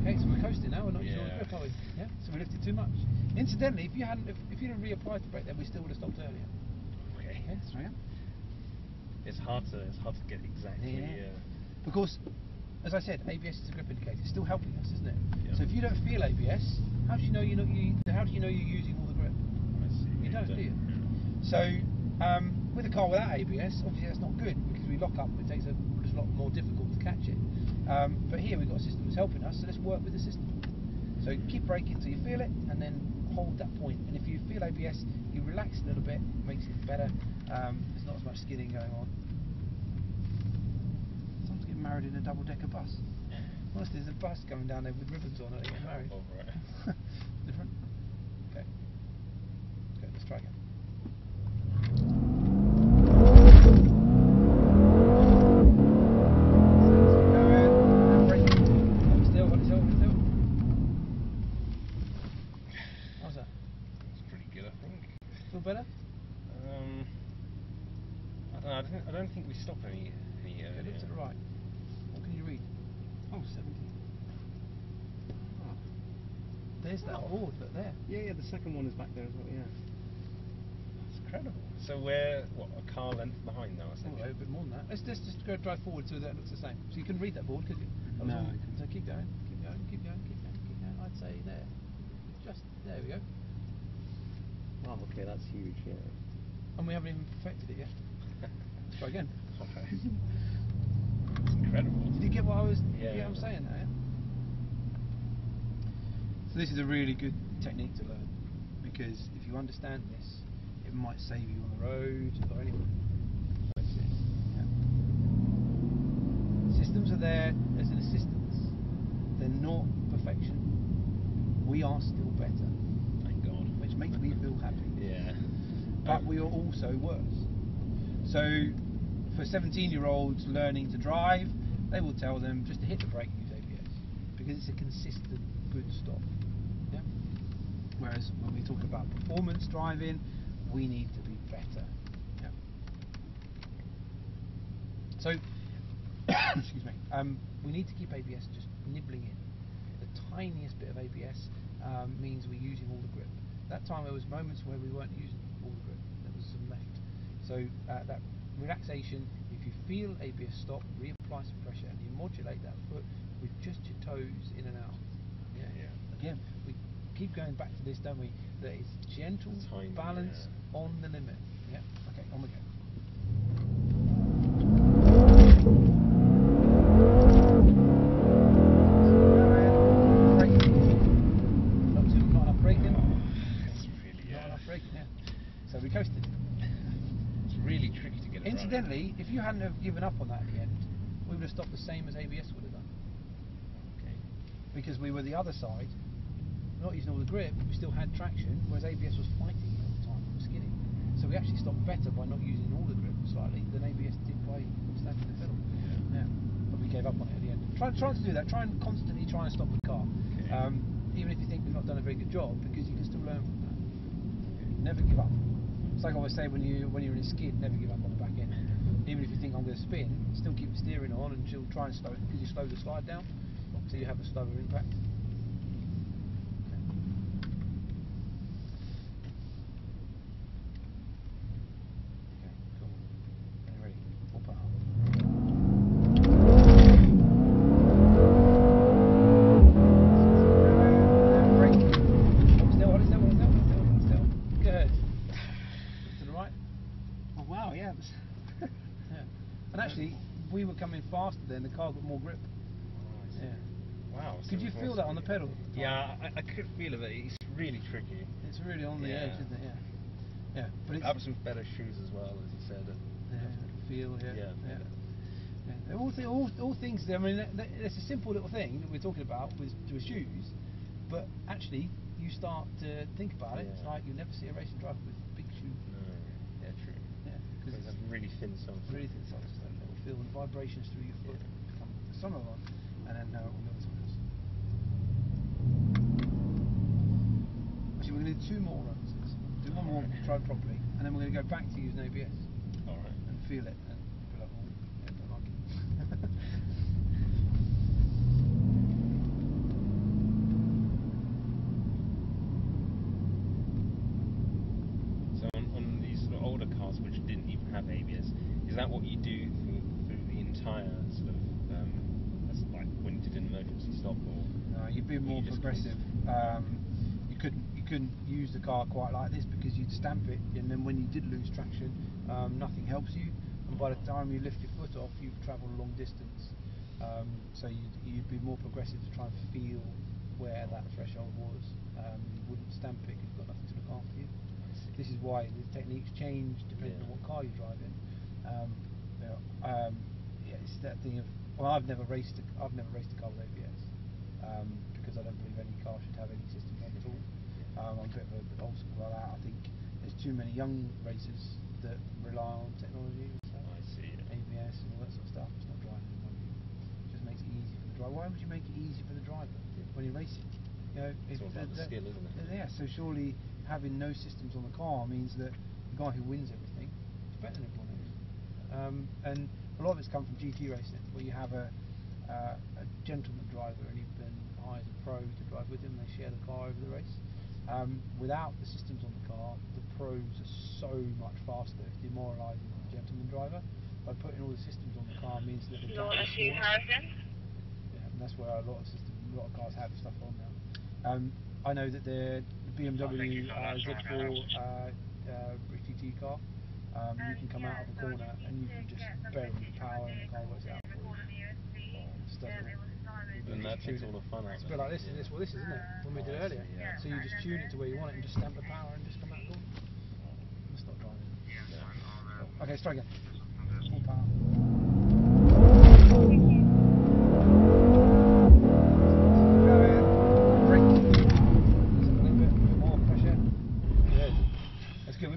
Okay, so we're coasting now, we're not yeah. sure we're going, are we? Yeah? So we lifted too much. Incidentally, if you hadn't, if, if you didn't reapply the brake, then we still would have stopped earlier. Okay. Yes, yeah, right. It's hard to, it's hard to get exactly. Yeah. Uh, because, as I said, A B S is a grip indicator. It's still helping us, isn't it? Yeah. So if you don't feel A B S, how do you know you're not? You, how do you know you're using all the grip? I see. You don't, do you? Yeah. So um, with a car without A B S, obviously that's not good because we lock up. It takes a, it's a lot more difficult to catch it. Um, but here we've got a system that's helping us, so let's work with the system. So keep braking until you feel it, and then hold that point. And if you feel A B S, you relax a little bit, makes it better. Um, there's not as much skidding going on. Someone's getting married in a double-decker bus. Honestly, there's a bus coming down there with ribbons on it. Getting married. Oh, right. Different. Okay. Okay, let's try again. Better? Um, I don't know, I don't, I don't think we stop any... any uh, okay, look to the right. What can you read? Oh, seventy. Oh. There's that board, look there. Yeah, yeah, the second one is back there as well, yeah. That's incredible. So we're, what, a car length behind now, I think? Oh, a bit more than that. Let's, let's just go drive forward so that it looks the same. So you couldn't read that board, could you? That no. All, so keep going, keep going, keep going, keep going, keep going. I'd say there. Just, there we go. Oh, okay, that's huge, yeah. And we haven't even perfected it yet. Let's try again. Okay. It's incredible. Did you get what I was yeah. Yeah, I'm saying there? So this is a really good technique to learn, because if you understand this, it might save you on the road or anywhere. That's it. Yeah. Systems are there as an assistance. They're not perfection. We are still better. Which makes me feel happy. Yeah. But we are also worse. So for seventeen year olds learning to drive, they will tell them just to hit the brake and use A B S because it's a consistent good stop. Yeah? Whereas when we talk about performance driving, we need to be better. Yeah. So excuse me. Um, we need to keep A B S just nibbling in. The tiniest bit of A B S um, means we're using all the grip. That time there was moments where we weren't using all the grip, there was some left. So uh, that relaxation, if you feel A B S stop, reapply some pressure and you modulate that foot with just your toes in and out. Yeah, yeah. Again, we keep going back to this, don't we? That it's gentle time, balance yeah. on the limit. Yeah. Okay, on we go. Incidentally, if you hadn't have given up on that at the end, we would have stopped the same as A B S would have done. Okay. Because we were the other side, not using all the grip, we still had traction, whereas A B S was fighting it all the time, it was skidding. So we actually stopped better by not using all the grip slightly than A B S did by standing the pedal. Yeah. But we gave up on it at the end. Try, try to do that, try and constantly try and stop the car. Okay. Um, even if you think we've not done a very good job, because you can still learn from that. Never give up. It's like I always say, when, you, when you're in a skid, never give up on the back end. Even if you think I'm going to spin, still keep the steering on and still try and slow it, because you slow the slide down, so you have a slower impact. Then the car got more grip. Right. Yeah. Wow. Could you feel that on the pedal? Yeah, I, I could feel it. It's really tricky. It's really on the yeah. edge, isn't it? Yeah. Yeah. But it's absence of better shoes as well, as you said. Yeah. Feel. Yeah. Yeah. yeah. yeah. yeah. All, th all, all things. I mean, it's a simple little thing that we're talking about with, with shoes, but actually, you start to think about it. Yeah. It's like you never see a racing driver with big shoes. No. Yeah, true. Yeah. Because it's really thin soles. Really thin soles. Feel the vibrations through your foot, yeah. Become some of them, and then now on the other side. Actually, we're going to do two more runs. Do one more, right. Try it properly, and then we're going to go back to using A B S. All right. And feel it, and be like, oh, yeah, I don't like it. So on, on these sort of older cars, which didn't even have A B S, is that what you do? Entire sort of um, that's like when you did an emergency stop, or no, you'd be more you progressive. Um, you couldn't you couldn't use the car quite like this because you'd stamp it, and then when you did lose traction, um, nothing helps you, and by the time you lift your foot off, you've travelled a long distance. Um, so you'd, you'd be more progressive to try and feel where that threshold was. Um, you wouldn't stamp it; you've got nothing to look after you. This is why the techniques change depending yeah. on what car you're driving. Um, you know, um, It's that thing of, well, I've never raced a, I've never raced a car with A B S um, because I don't believe any car should have any systems on at all. Um, I'm a bit of an old school like that. I think there's too many young racers that rely on technology and stuff. I see, yeah. A B S and all that sort of stuff. It's not driving in my view. It just makes it easy for the driver. Why would you make it easy for the driver when you're racing? You know, it's all about the skill, isn't it? Yeah, so surely having no systems on the car means that the guy who wins everything is better than everyone else. Um, and a lot of it's come from G T racing, where you have a, uh, a gentleman driver and he hires a pro to drive with him, and they share the car over the race. Um, without the systems on the car, the pros are so much faster. It's demoralising for the gentleman driver. By putting all the systems on the car means that the Laura two thousand. Yeah, and that's where a lot of systems, a lot of cars have stuff on now. Um, I know that the, the B M W uh, Z four uh, uh, G T car. Um, you can come yeah, out of a so corner and you can just bury the power and the car works out. And that takes all the fun out of it. It's a bit like this, yeah. this, well, this is, isn't it? When we did oh, earlier. Yeah. So you just tune it to where you want it and just stamp the power and just come out of the corner. Let's stop driving. Yeah. Okay, let's try again. Full power.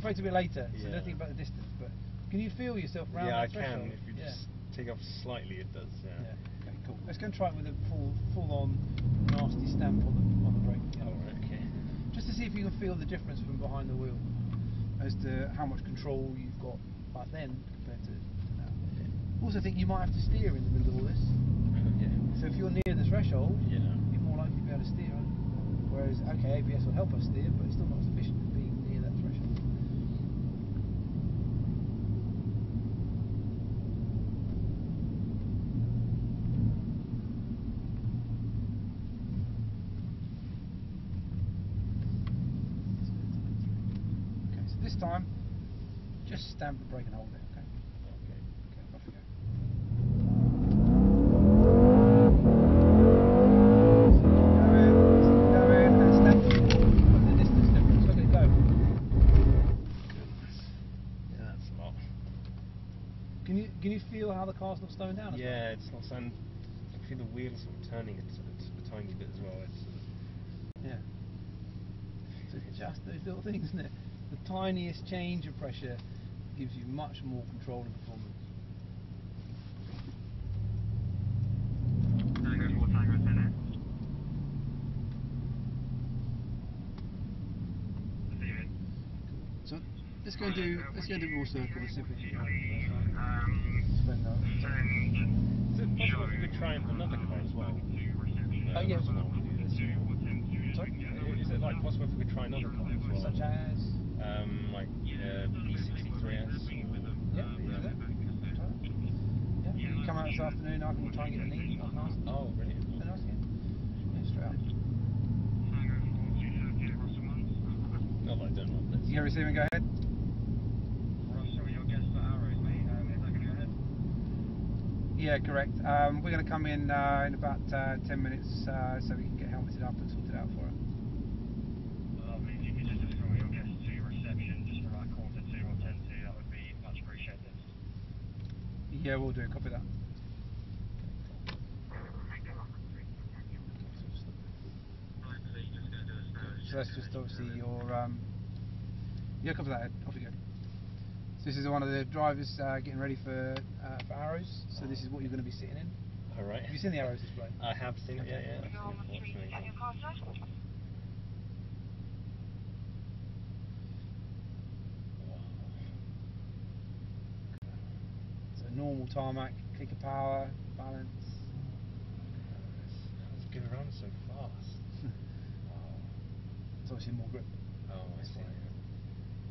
A bit later, yeah. So nothing about the distance, but can you feel yourself round? Yeah, I threshold? Can. If you yeah. just take off slightly, it does. Yeah. yeah. Okay, cool. Let's go and try it with a full, full-on nasty stamp on the on the brake. You know, oh, right. Okay. Just to see if you can feel the difference from behind the wheel, as to how much control you've got back then compared to now. Also, think you might have to steer in the middle of all this. yeah. So if you're near the threshold, yeah. you're more likely to be able to steer. Whereas, okay, A B S will help us steer, but it's still not sufficient to be near that threshold. Time, just stamp the brake and hold it. Okay. Okay. Okay. Off we go. Go in, go in, and stamp. Look at the distance difference. Look at it go. Goodness. Yeah, that's a lot. Can you can you feel how the car's not slowing down? As yeah, well? It's not slowing. I feel the wheels sort of turning it a tiny bit as well. It's, yeah. just those little things, isn't it? The tiniest change of pressure gives you much more control and performance. So let's go and do let's go and do more circles. See if we can. Is it possible we could try another car as well? Oh yes. Sorry? Is it like possible if we could try another car as well? Such as? Um, like the C sixty-three S. Yeah, we can do that. Yeah, you come out this afternoon, I can try and get a link. Oh, brilliant. Is that nice again? Yeah, straight up. Not that I don't want this. You can receive and go ahead. Yeah, correct. Um, we're going to come in uh, in about uh, ten minutes, uh, so we can get helmeted up and sorted out for it. Yeah, we'll do. Copy that. So that's just obviously your. Um, yeah, copy that. Off you go. So this is one of the drivers uh, getting ready for uh, for arrows. So this is what you're going to be sitting in. All right. Have you seen the arrows display? I have seen it. Yeah, yeah. yeah. Normal tarmac, clicker power, balance. It's going around so fast. Wow. It's obviously more grip. Oh, I see.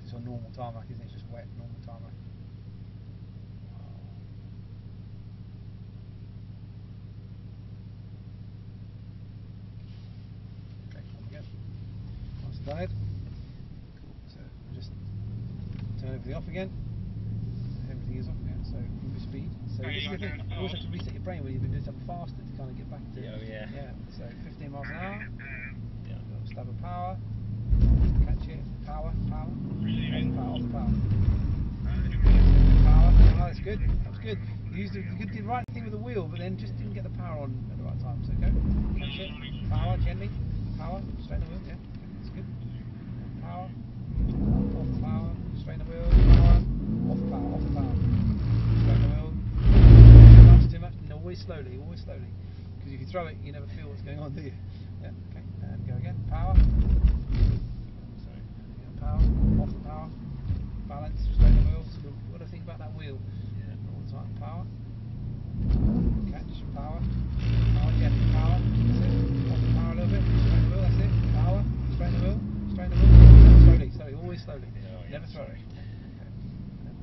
It's on normal tarmac, isn't it? It's just wet, normal tarmac. Wow. Okay, on again. Nice and valid. Cool. So we'll just turn everything off again. Everything is off again, so move speed. So this is the thing, you always have to reset your brain when you've been doing something faster to kind of get back to it. Oh yeah. Yeah, so fifteen miles an hour. Yeah. Stab of power. Catch it. Power, power. Really power, off the power. Power. Oh, that's good. That's good. You used the, you did the right thing with the wheel, but then just didn't get the power on at the right time. So go. Catch it. Power, gently. Power. Straighten the wheel. Yeah. That's good. Power. Off the power. Straighten the wheel. Power. Off the power, off the power. Straight the wheel. Too much, too much. And always slowly, always slowly. Because if you throw it, you never feel what's going on, do you? Yeah, okay. And go again. Power. Sorry. Power. Off the power. Balance. Straight the wheel. So what do I think about that wheel? Yeah. All the time. Power. Catch. Power. Power again. Power. That's it. Off the power a little bit. Straight the wheel. That's it. Power. Straight the wheel. Straight the wheel. Slowly, slowly. Always slowly. Oh, yeah. Never throw it.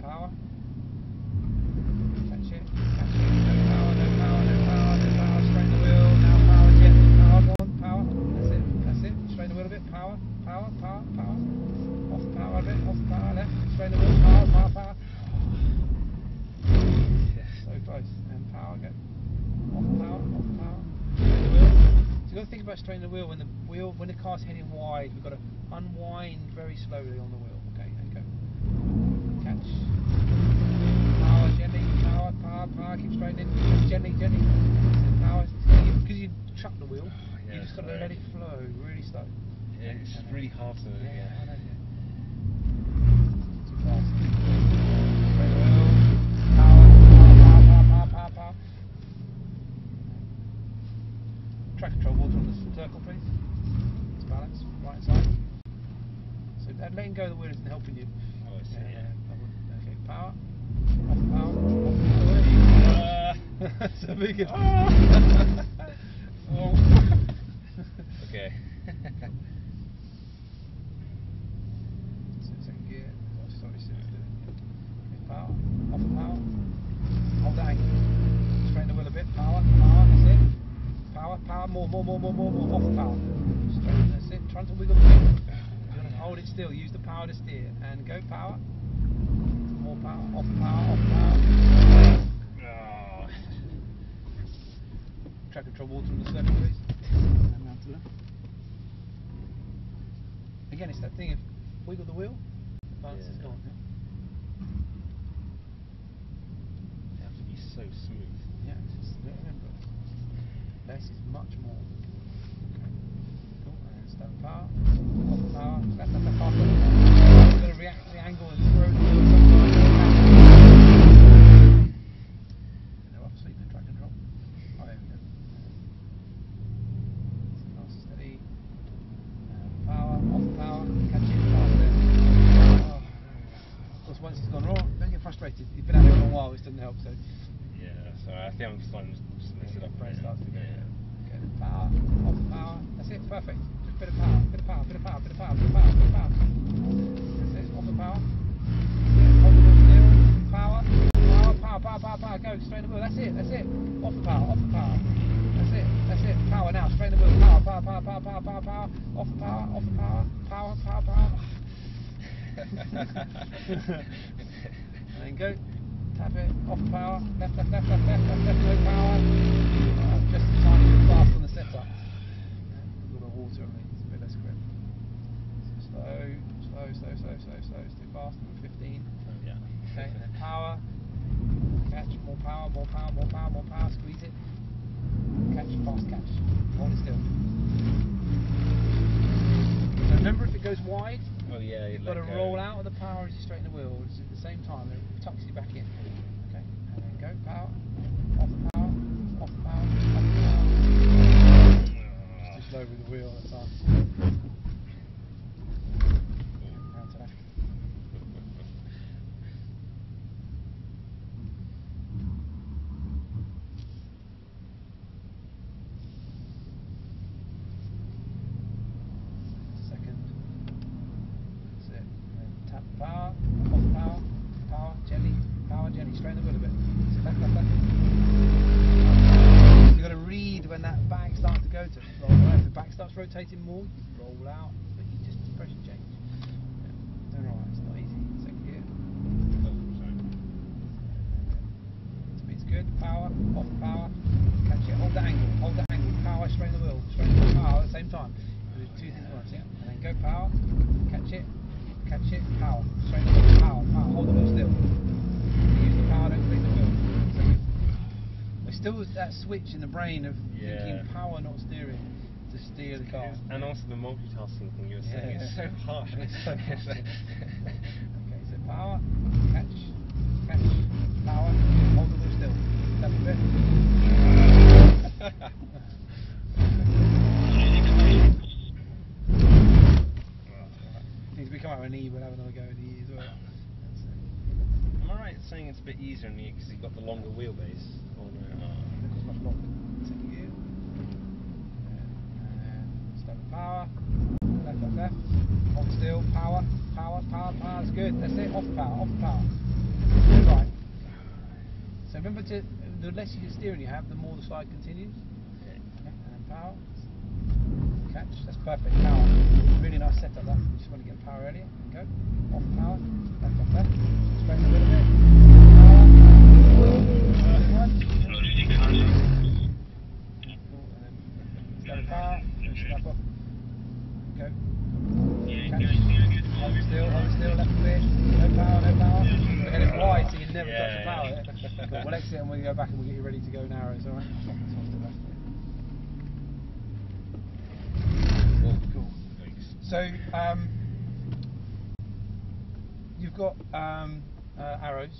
Power. Catch it. Catch it. No power, no power, no power, no power. Straighten the wheel. Now power again. Power on. Power. That's it. That's it. Straighten the wheel a bit. Power. Power. Power. Power. Off the power a bit. Off the power. Left. Straighten the wheel. Power. Power. Power. Yeah, so close. And power again. Off the power. Off the power. Straighten the wheel. So you've got to think about straightening the wheel when the wheel when the car's heading wide. We've got to unwind very slowly on the wheel. Okay. And go. Catch. Power, gently, power, power, power, keep straightening. Gently, gently. Power. Because you chuck the wheel, oh, yeah, you just got to let it flow really slow. Yeah, it's and really hard to. Yeah, yeah. I know, yeah. Too fast. Straight the wheel. Power, power, power, power, power, power. Track control, water on the circle, please. It's balanced, right side. So letting go of the wheel isn't helping you. Oh, I see. Yeah. Yeah. Power, off the power, off the power. Uh, That's a big one. Oh. Okay. So second gear, sorry, second power, off the power, hold that angle, straighten the wheel a bit, power, power, that's it, power, power, more, more, more, more, more, more, off the power, straighten, that's it, try to wiggle the wheel, you're going to hold it still, use the power to steer, and go power. More power, off power, off power. Oh. Track control water on the circle, please. And down to left. Again, it's that thing of wiggle the wheel, the balance yeah. is gone. You have to be so smooth. Yeah, it's just, remember, this is much more. Okay. Cool, and start power, off power, left, left, left. Oh, this didn't help, so. Yeah, so I think I'm just starting to mess it up right now. Yeah. Okay. Power, off power, that's it, perfect. Just a bit of power, bit of power, bit of power, bit of power, bit of power, bit of power. That's it, off the power. Yeah, off the wheel, still, power, power, power, power, power, power, go, straighten the wheel, that's it, that's it. Off the power, off the power. That's it, that's it, power now, straighten the wheel, power, power, power, power, power, power, power, off the power, off the power, power, power, power. And then go, tap it, off power, left, left, left, left, left, left, left, no power. Uh, just a tiny bit fast on the setup. A lot of water on me, it's a bit less grip. So slow, slow, slow, slow, slow, slow, still faster than fifteen. Oh, yeah. Okay, and then power, catch, more power, more power, more power, more power, squeeze it. Catch, fast catch, hold it still. So remember, if it goes wide, oh, yeah, you've got to like, roll uh, out of the power as you straighten the wheel. It's at the same time, it tucks you back in. Okay, and then go, power, off the power, off the power, off the power. Oh. Just low with the wheel, that's nice. Round to back. Power, off power, power, gently, power, gently, straighten the wheel a bit. So back, back, back. You've got to read when that back starts to go to roll out. If the back starts rotating more, you roll out, but you just pressure change. Don't roll out, it's not easy. Second gear. Speed's good, power, off power, catch it, hold the angle, hold the angle, power, straighten the wheel, straighten the wheel, power at the same time. Do two things at once, yeah? And then go power, catch it. Catch it, power, straight away, power, power, hold the wheel still. Use the power, don't clean the wheel. There's still that switch in the brain of yeah. thinking power, not steering, to steer the car. And also the multitasking thing you were saying yeah. is so hard. It's so hard. Okay, so power, catch, catch, power, hold the wheel still. That's a bit. Come out with an E, we'll have another go at the E as well. Am I right in saying it's a bit easier on the E because you've got the longer wheelbase? Or no? It's uh, much longer. Second gear. And step of power. Left, left, left. Hold still. Power. Power, power, power. That's good. That's it. Off power, off power. Right. So remember, to the less you can steer and you have, the more the slide continues. Okay. And power. Catch, that's perfect, power, really nice setup that, we just want to get power earlier, go, off power, left, off left, straighten a little bit, power, uh, and then power, step up, go, catch, hold still, hold still, left clear, no power, no power, we're heading wide so you never touch the power, but we'll exit and we'll go back and we'll get you ready to go narrow, it's alright? So um, you've got um, uh, arrows,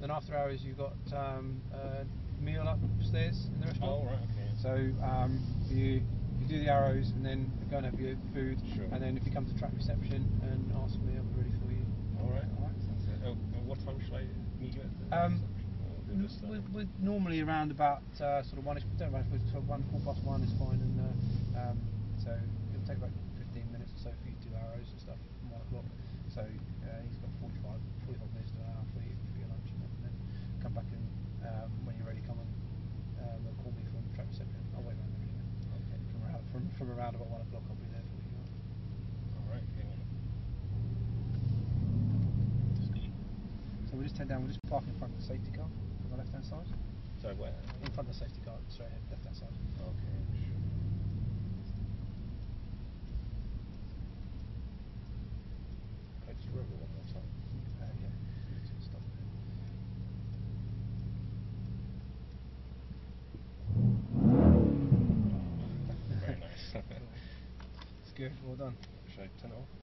then after arrows you've got um, uh, meal upstairs in the restaurant. Oh, right, okay. So um, you, you do the arrows and then go and have your food, sure. And then if you come to track reception and ask for meal, we're ready for you. All right, all right. Sounds good. Oh, what time shall I meet you at the um, reception? We're, we're normally around about uh, sort of one-ish, don't mind if we're sort of one, quarter past one is fine, and uh, um, so it'll take about fifteen minutes or so for you to do arrows and stuff from one o'clock. So uh, he's got forty-five minutes to an hour for, you, for your lunch, and then come back and um, when you're ready, come and uh, they'll call me from track reception. I'll wait around there. Okay. From, around, from, from around about one o'clock, I'll be there for you. Alright, okay. So we'll just head down, we'll just park in front of the safety car on the left hand side. Sorry, where? In front of the safety car, straight ahead, left hand side. Okay, sure. River one more time. Uh, yeah. Stop there. Very nice. It's good. Well done. Should I turn it off?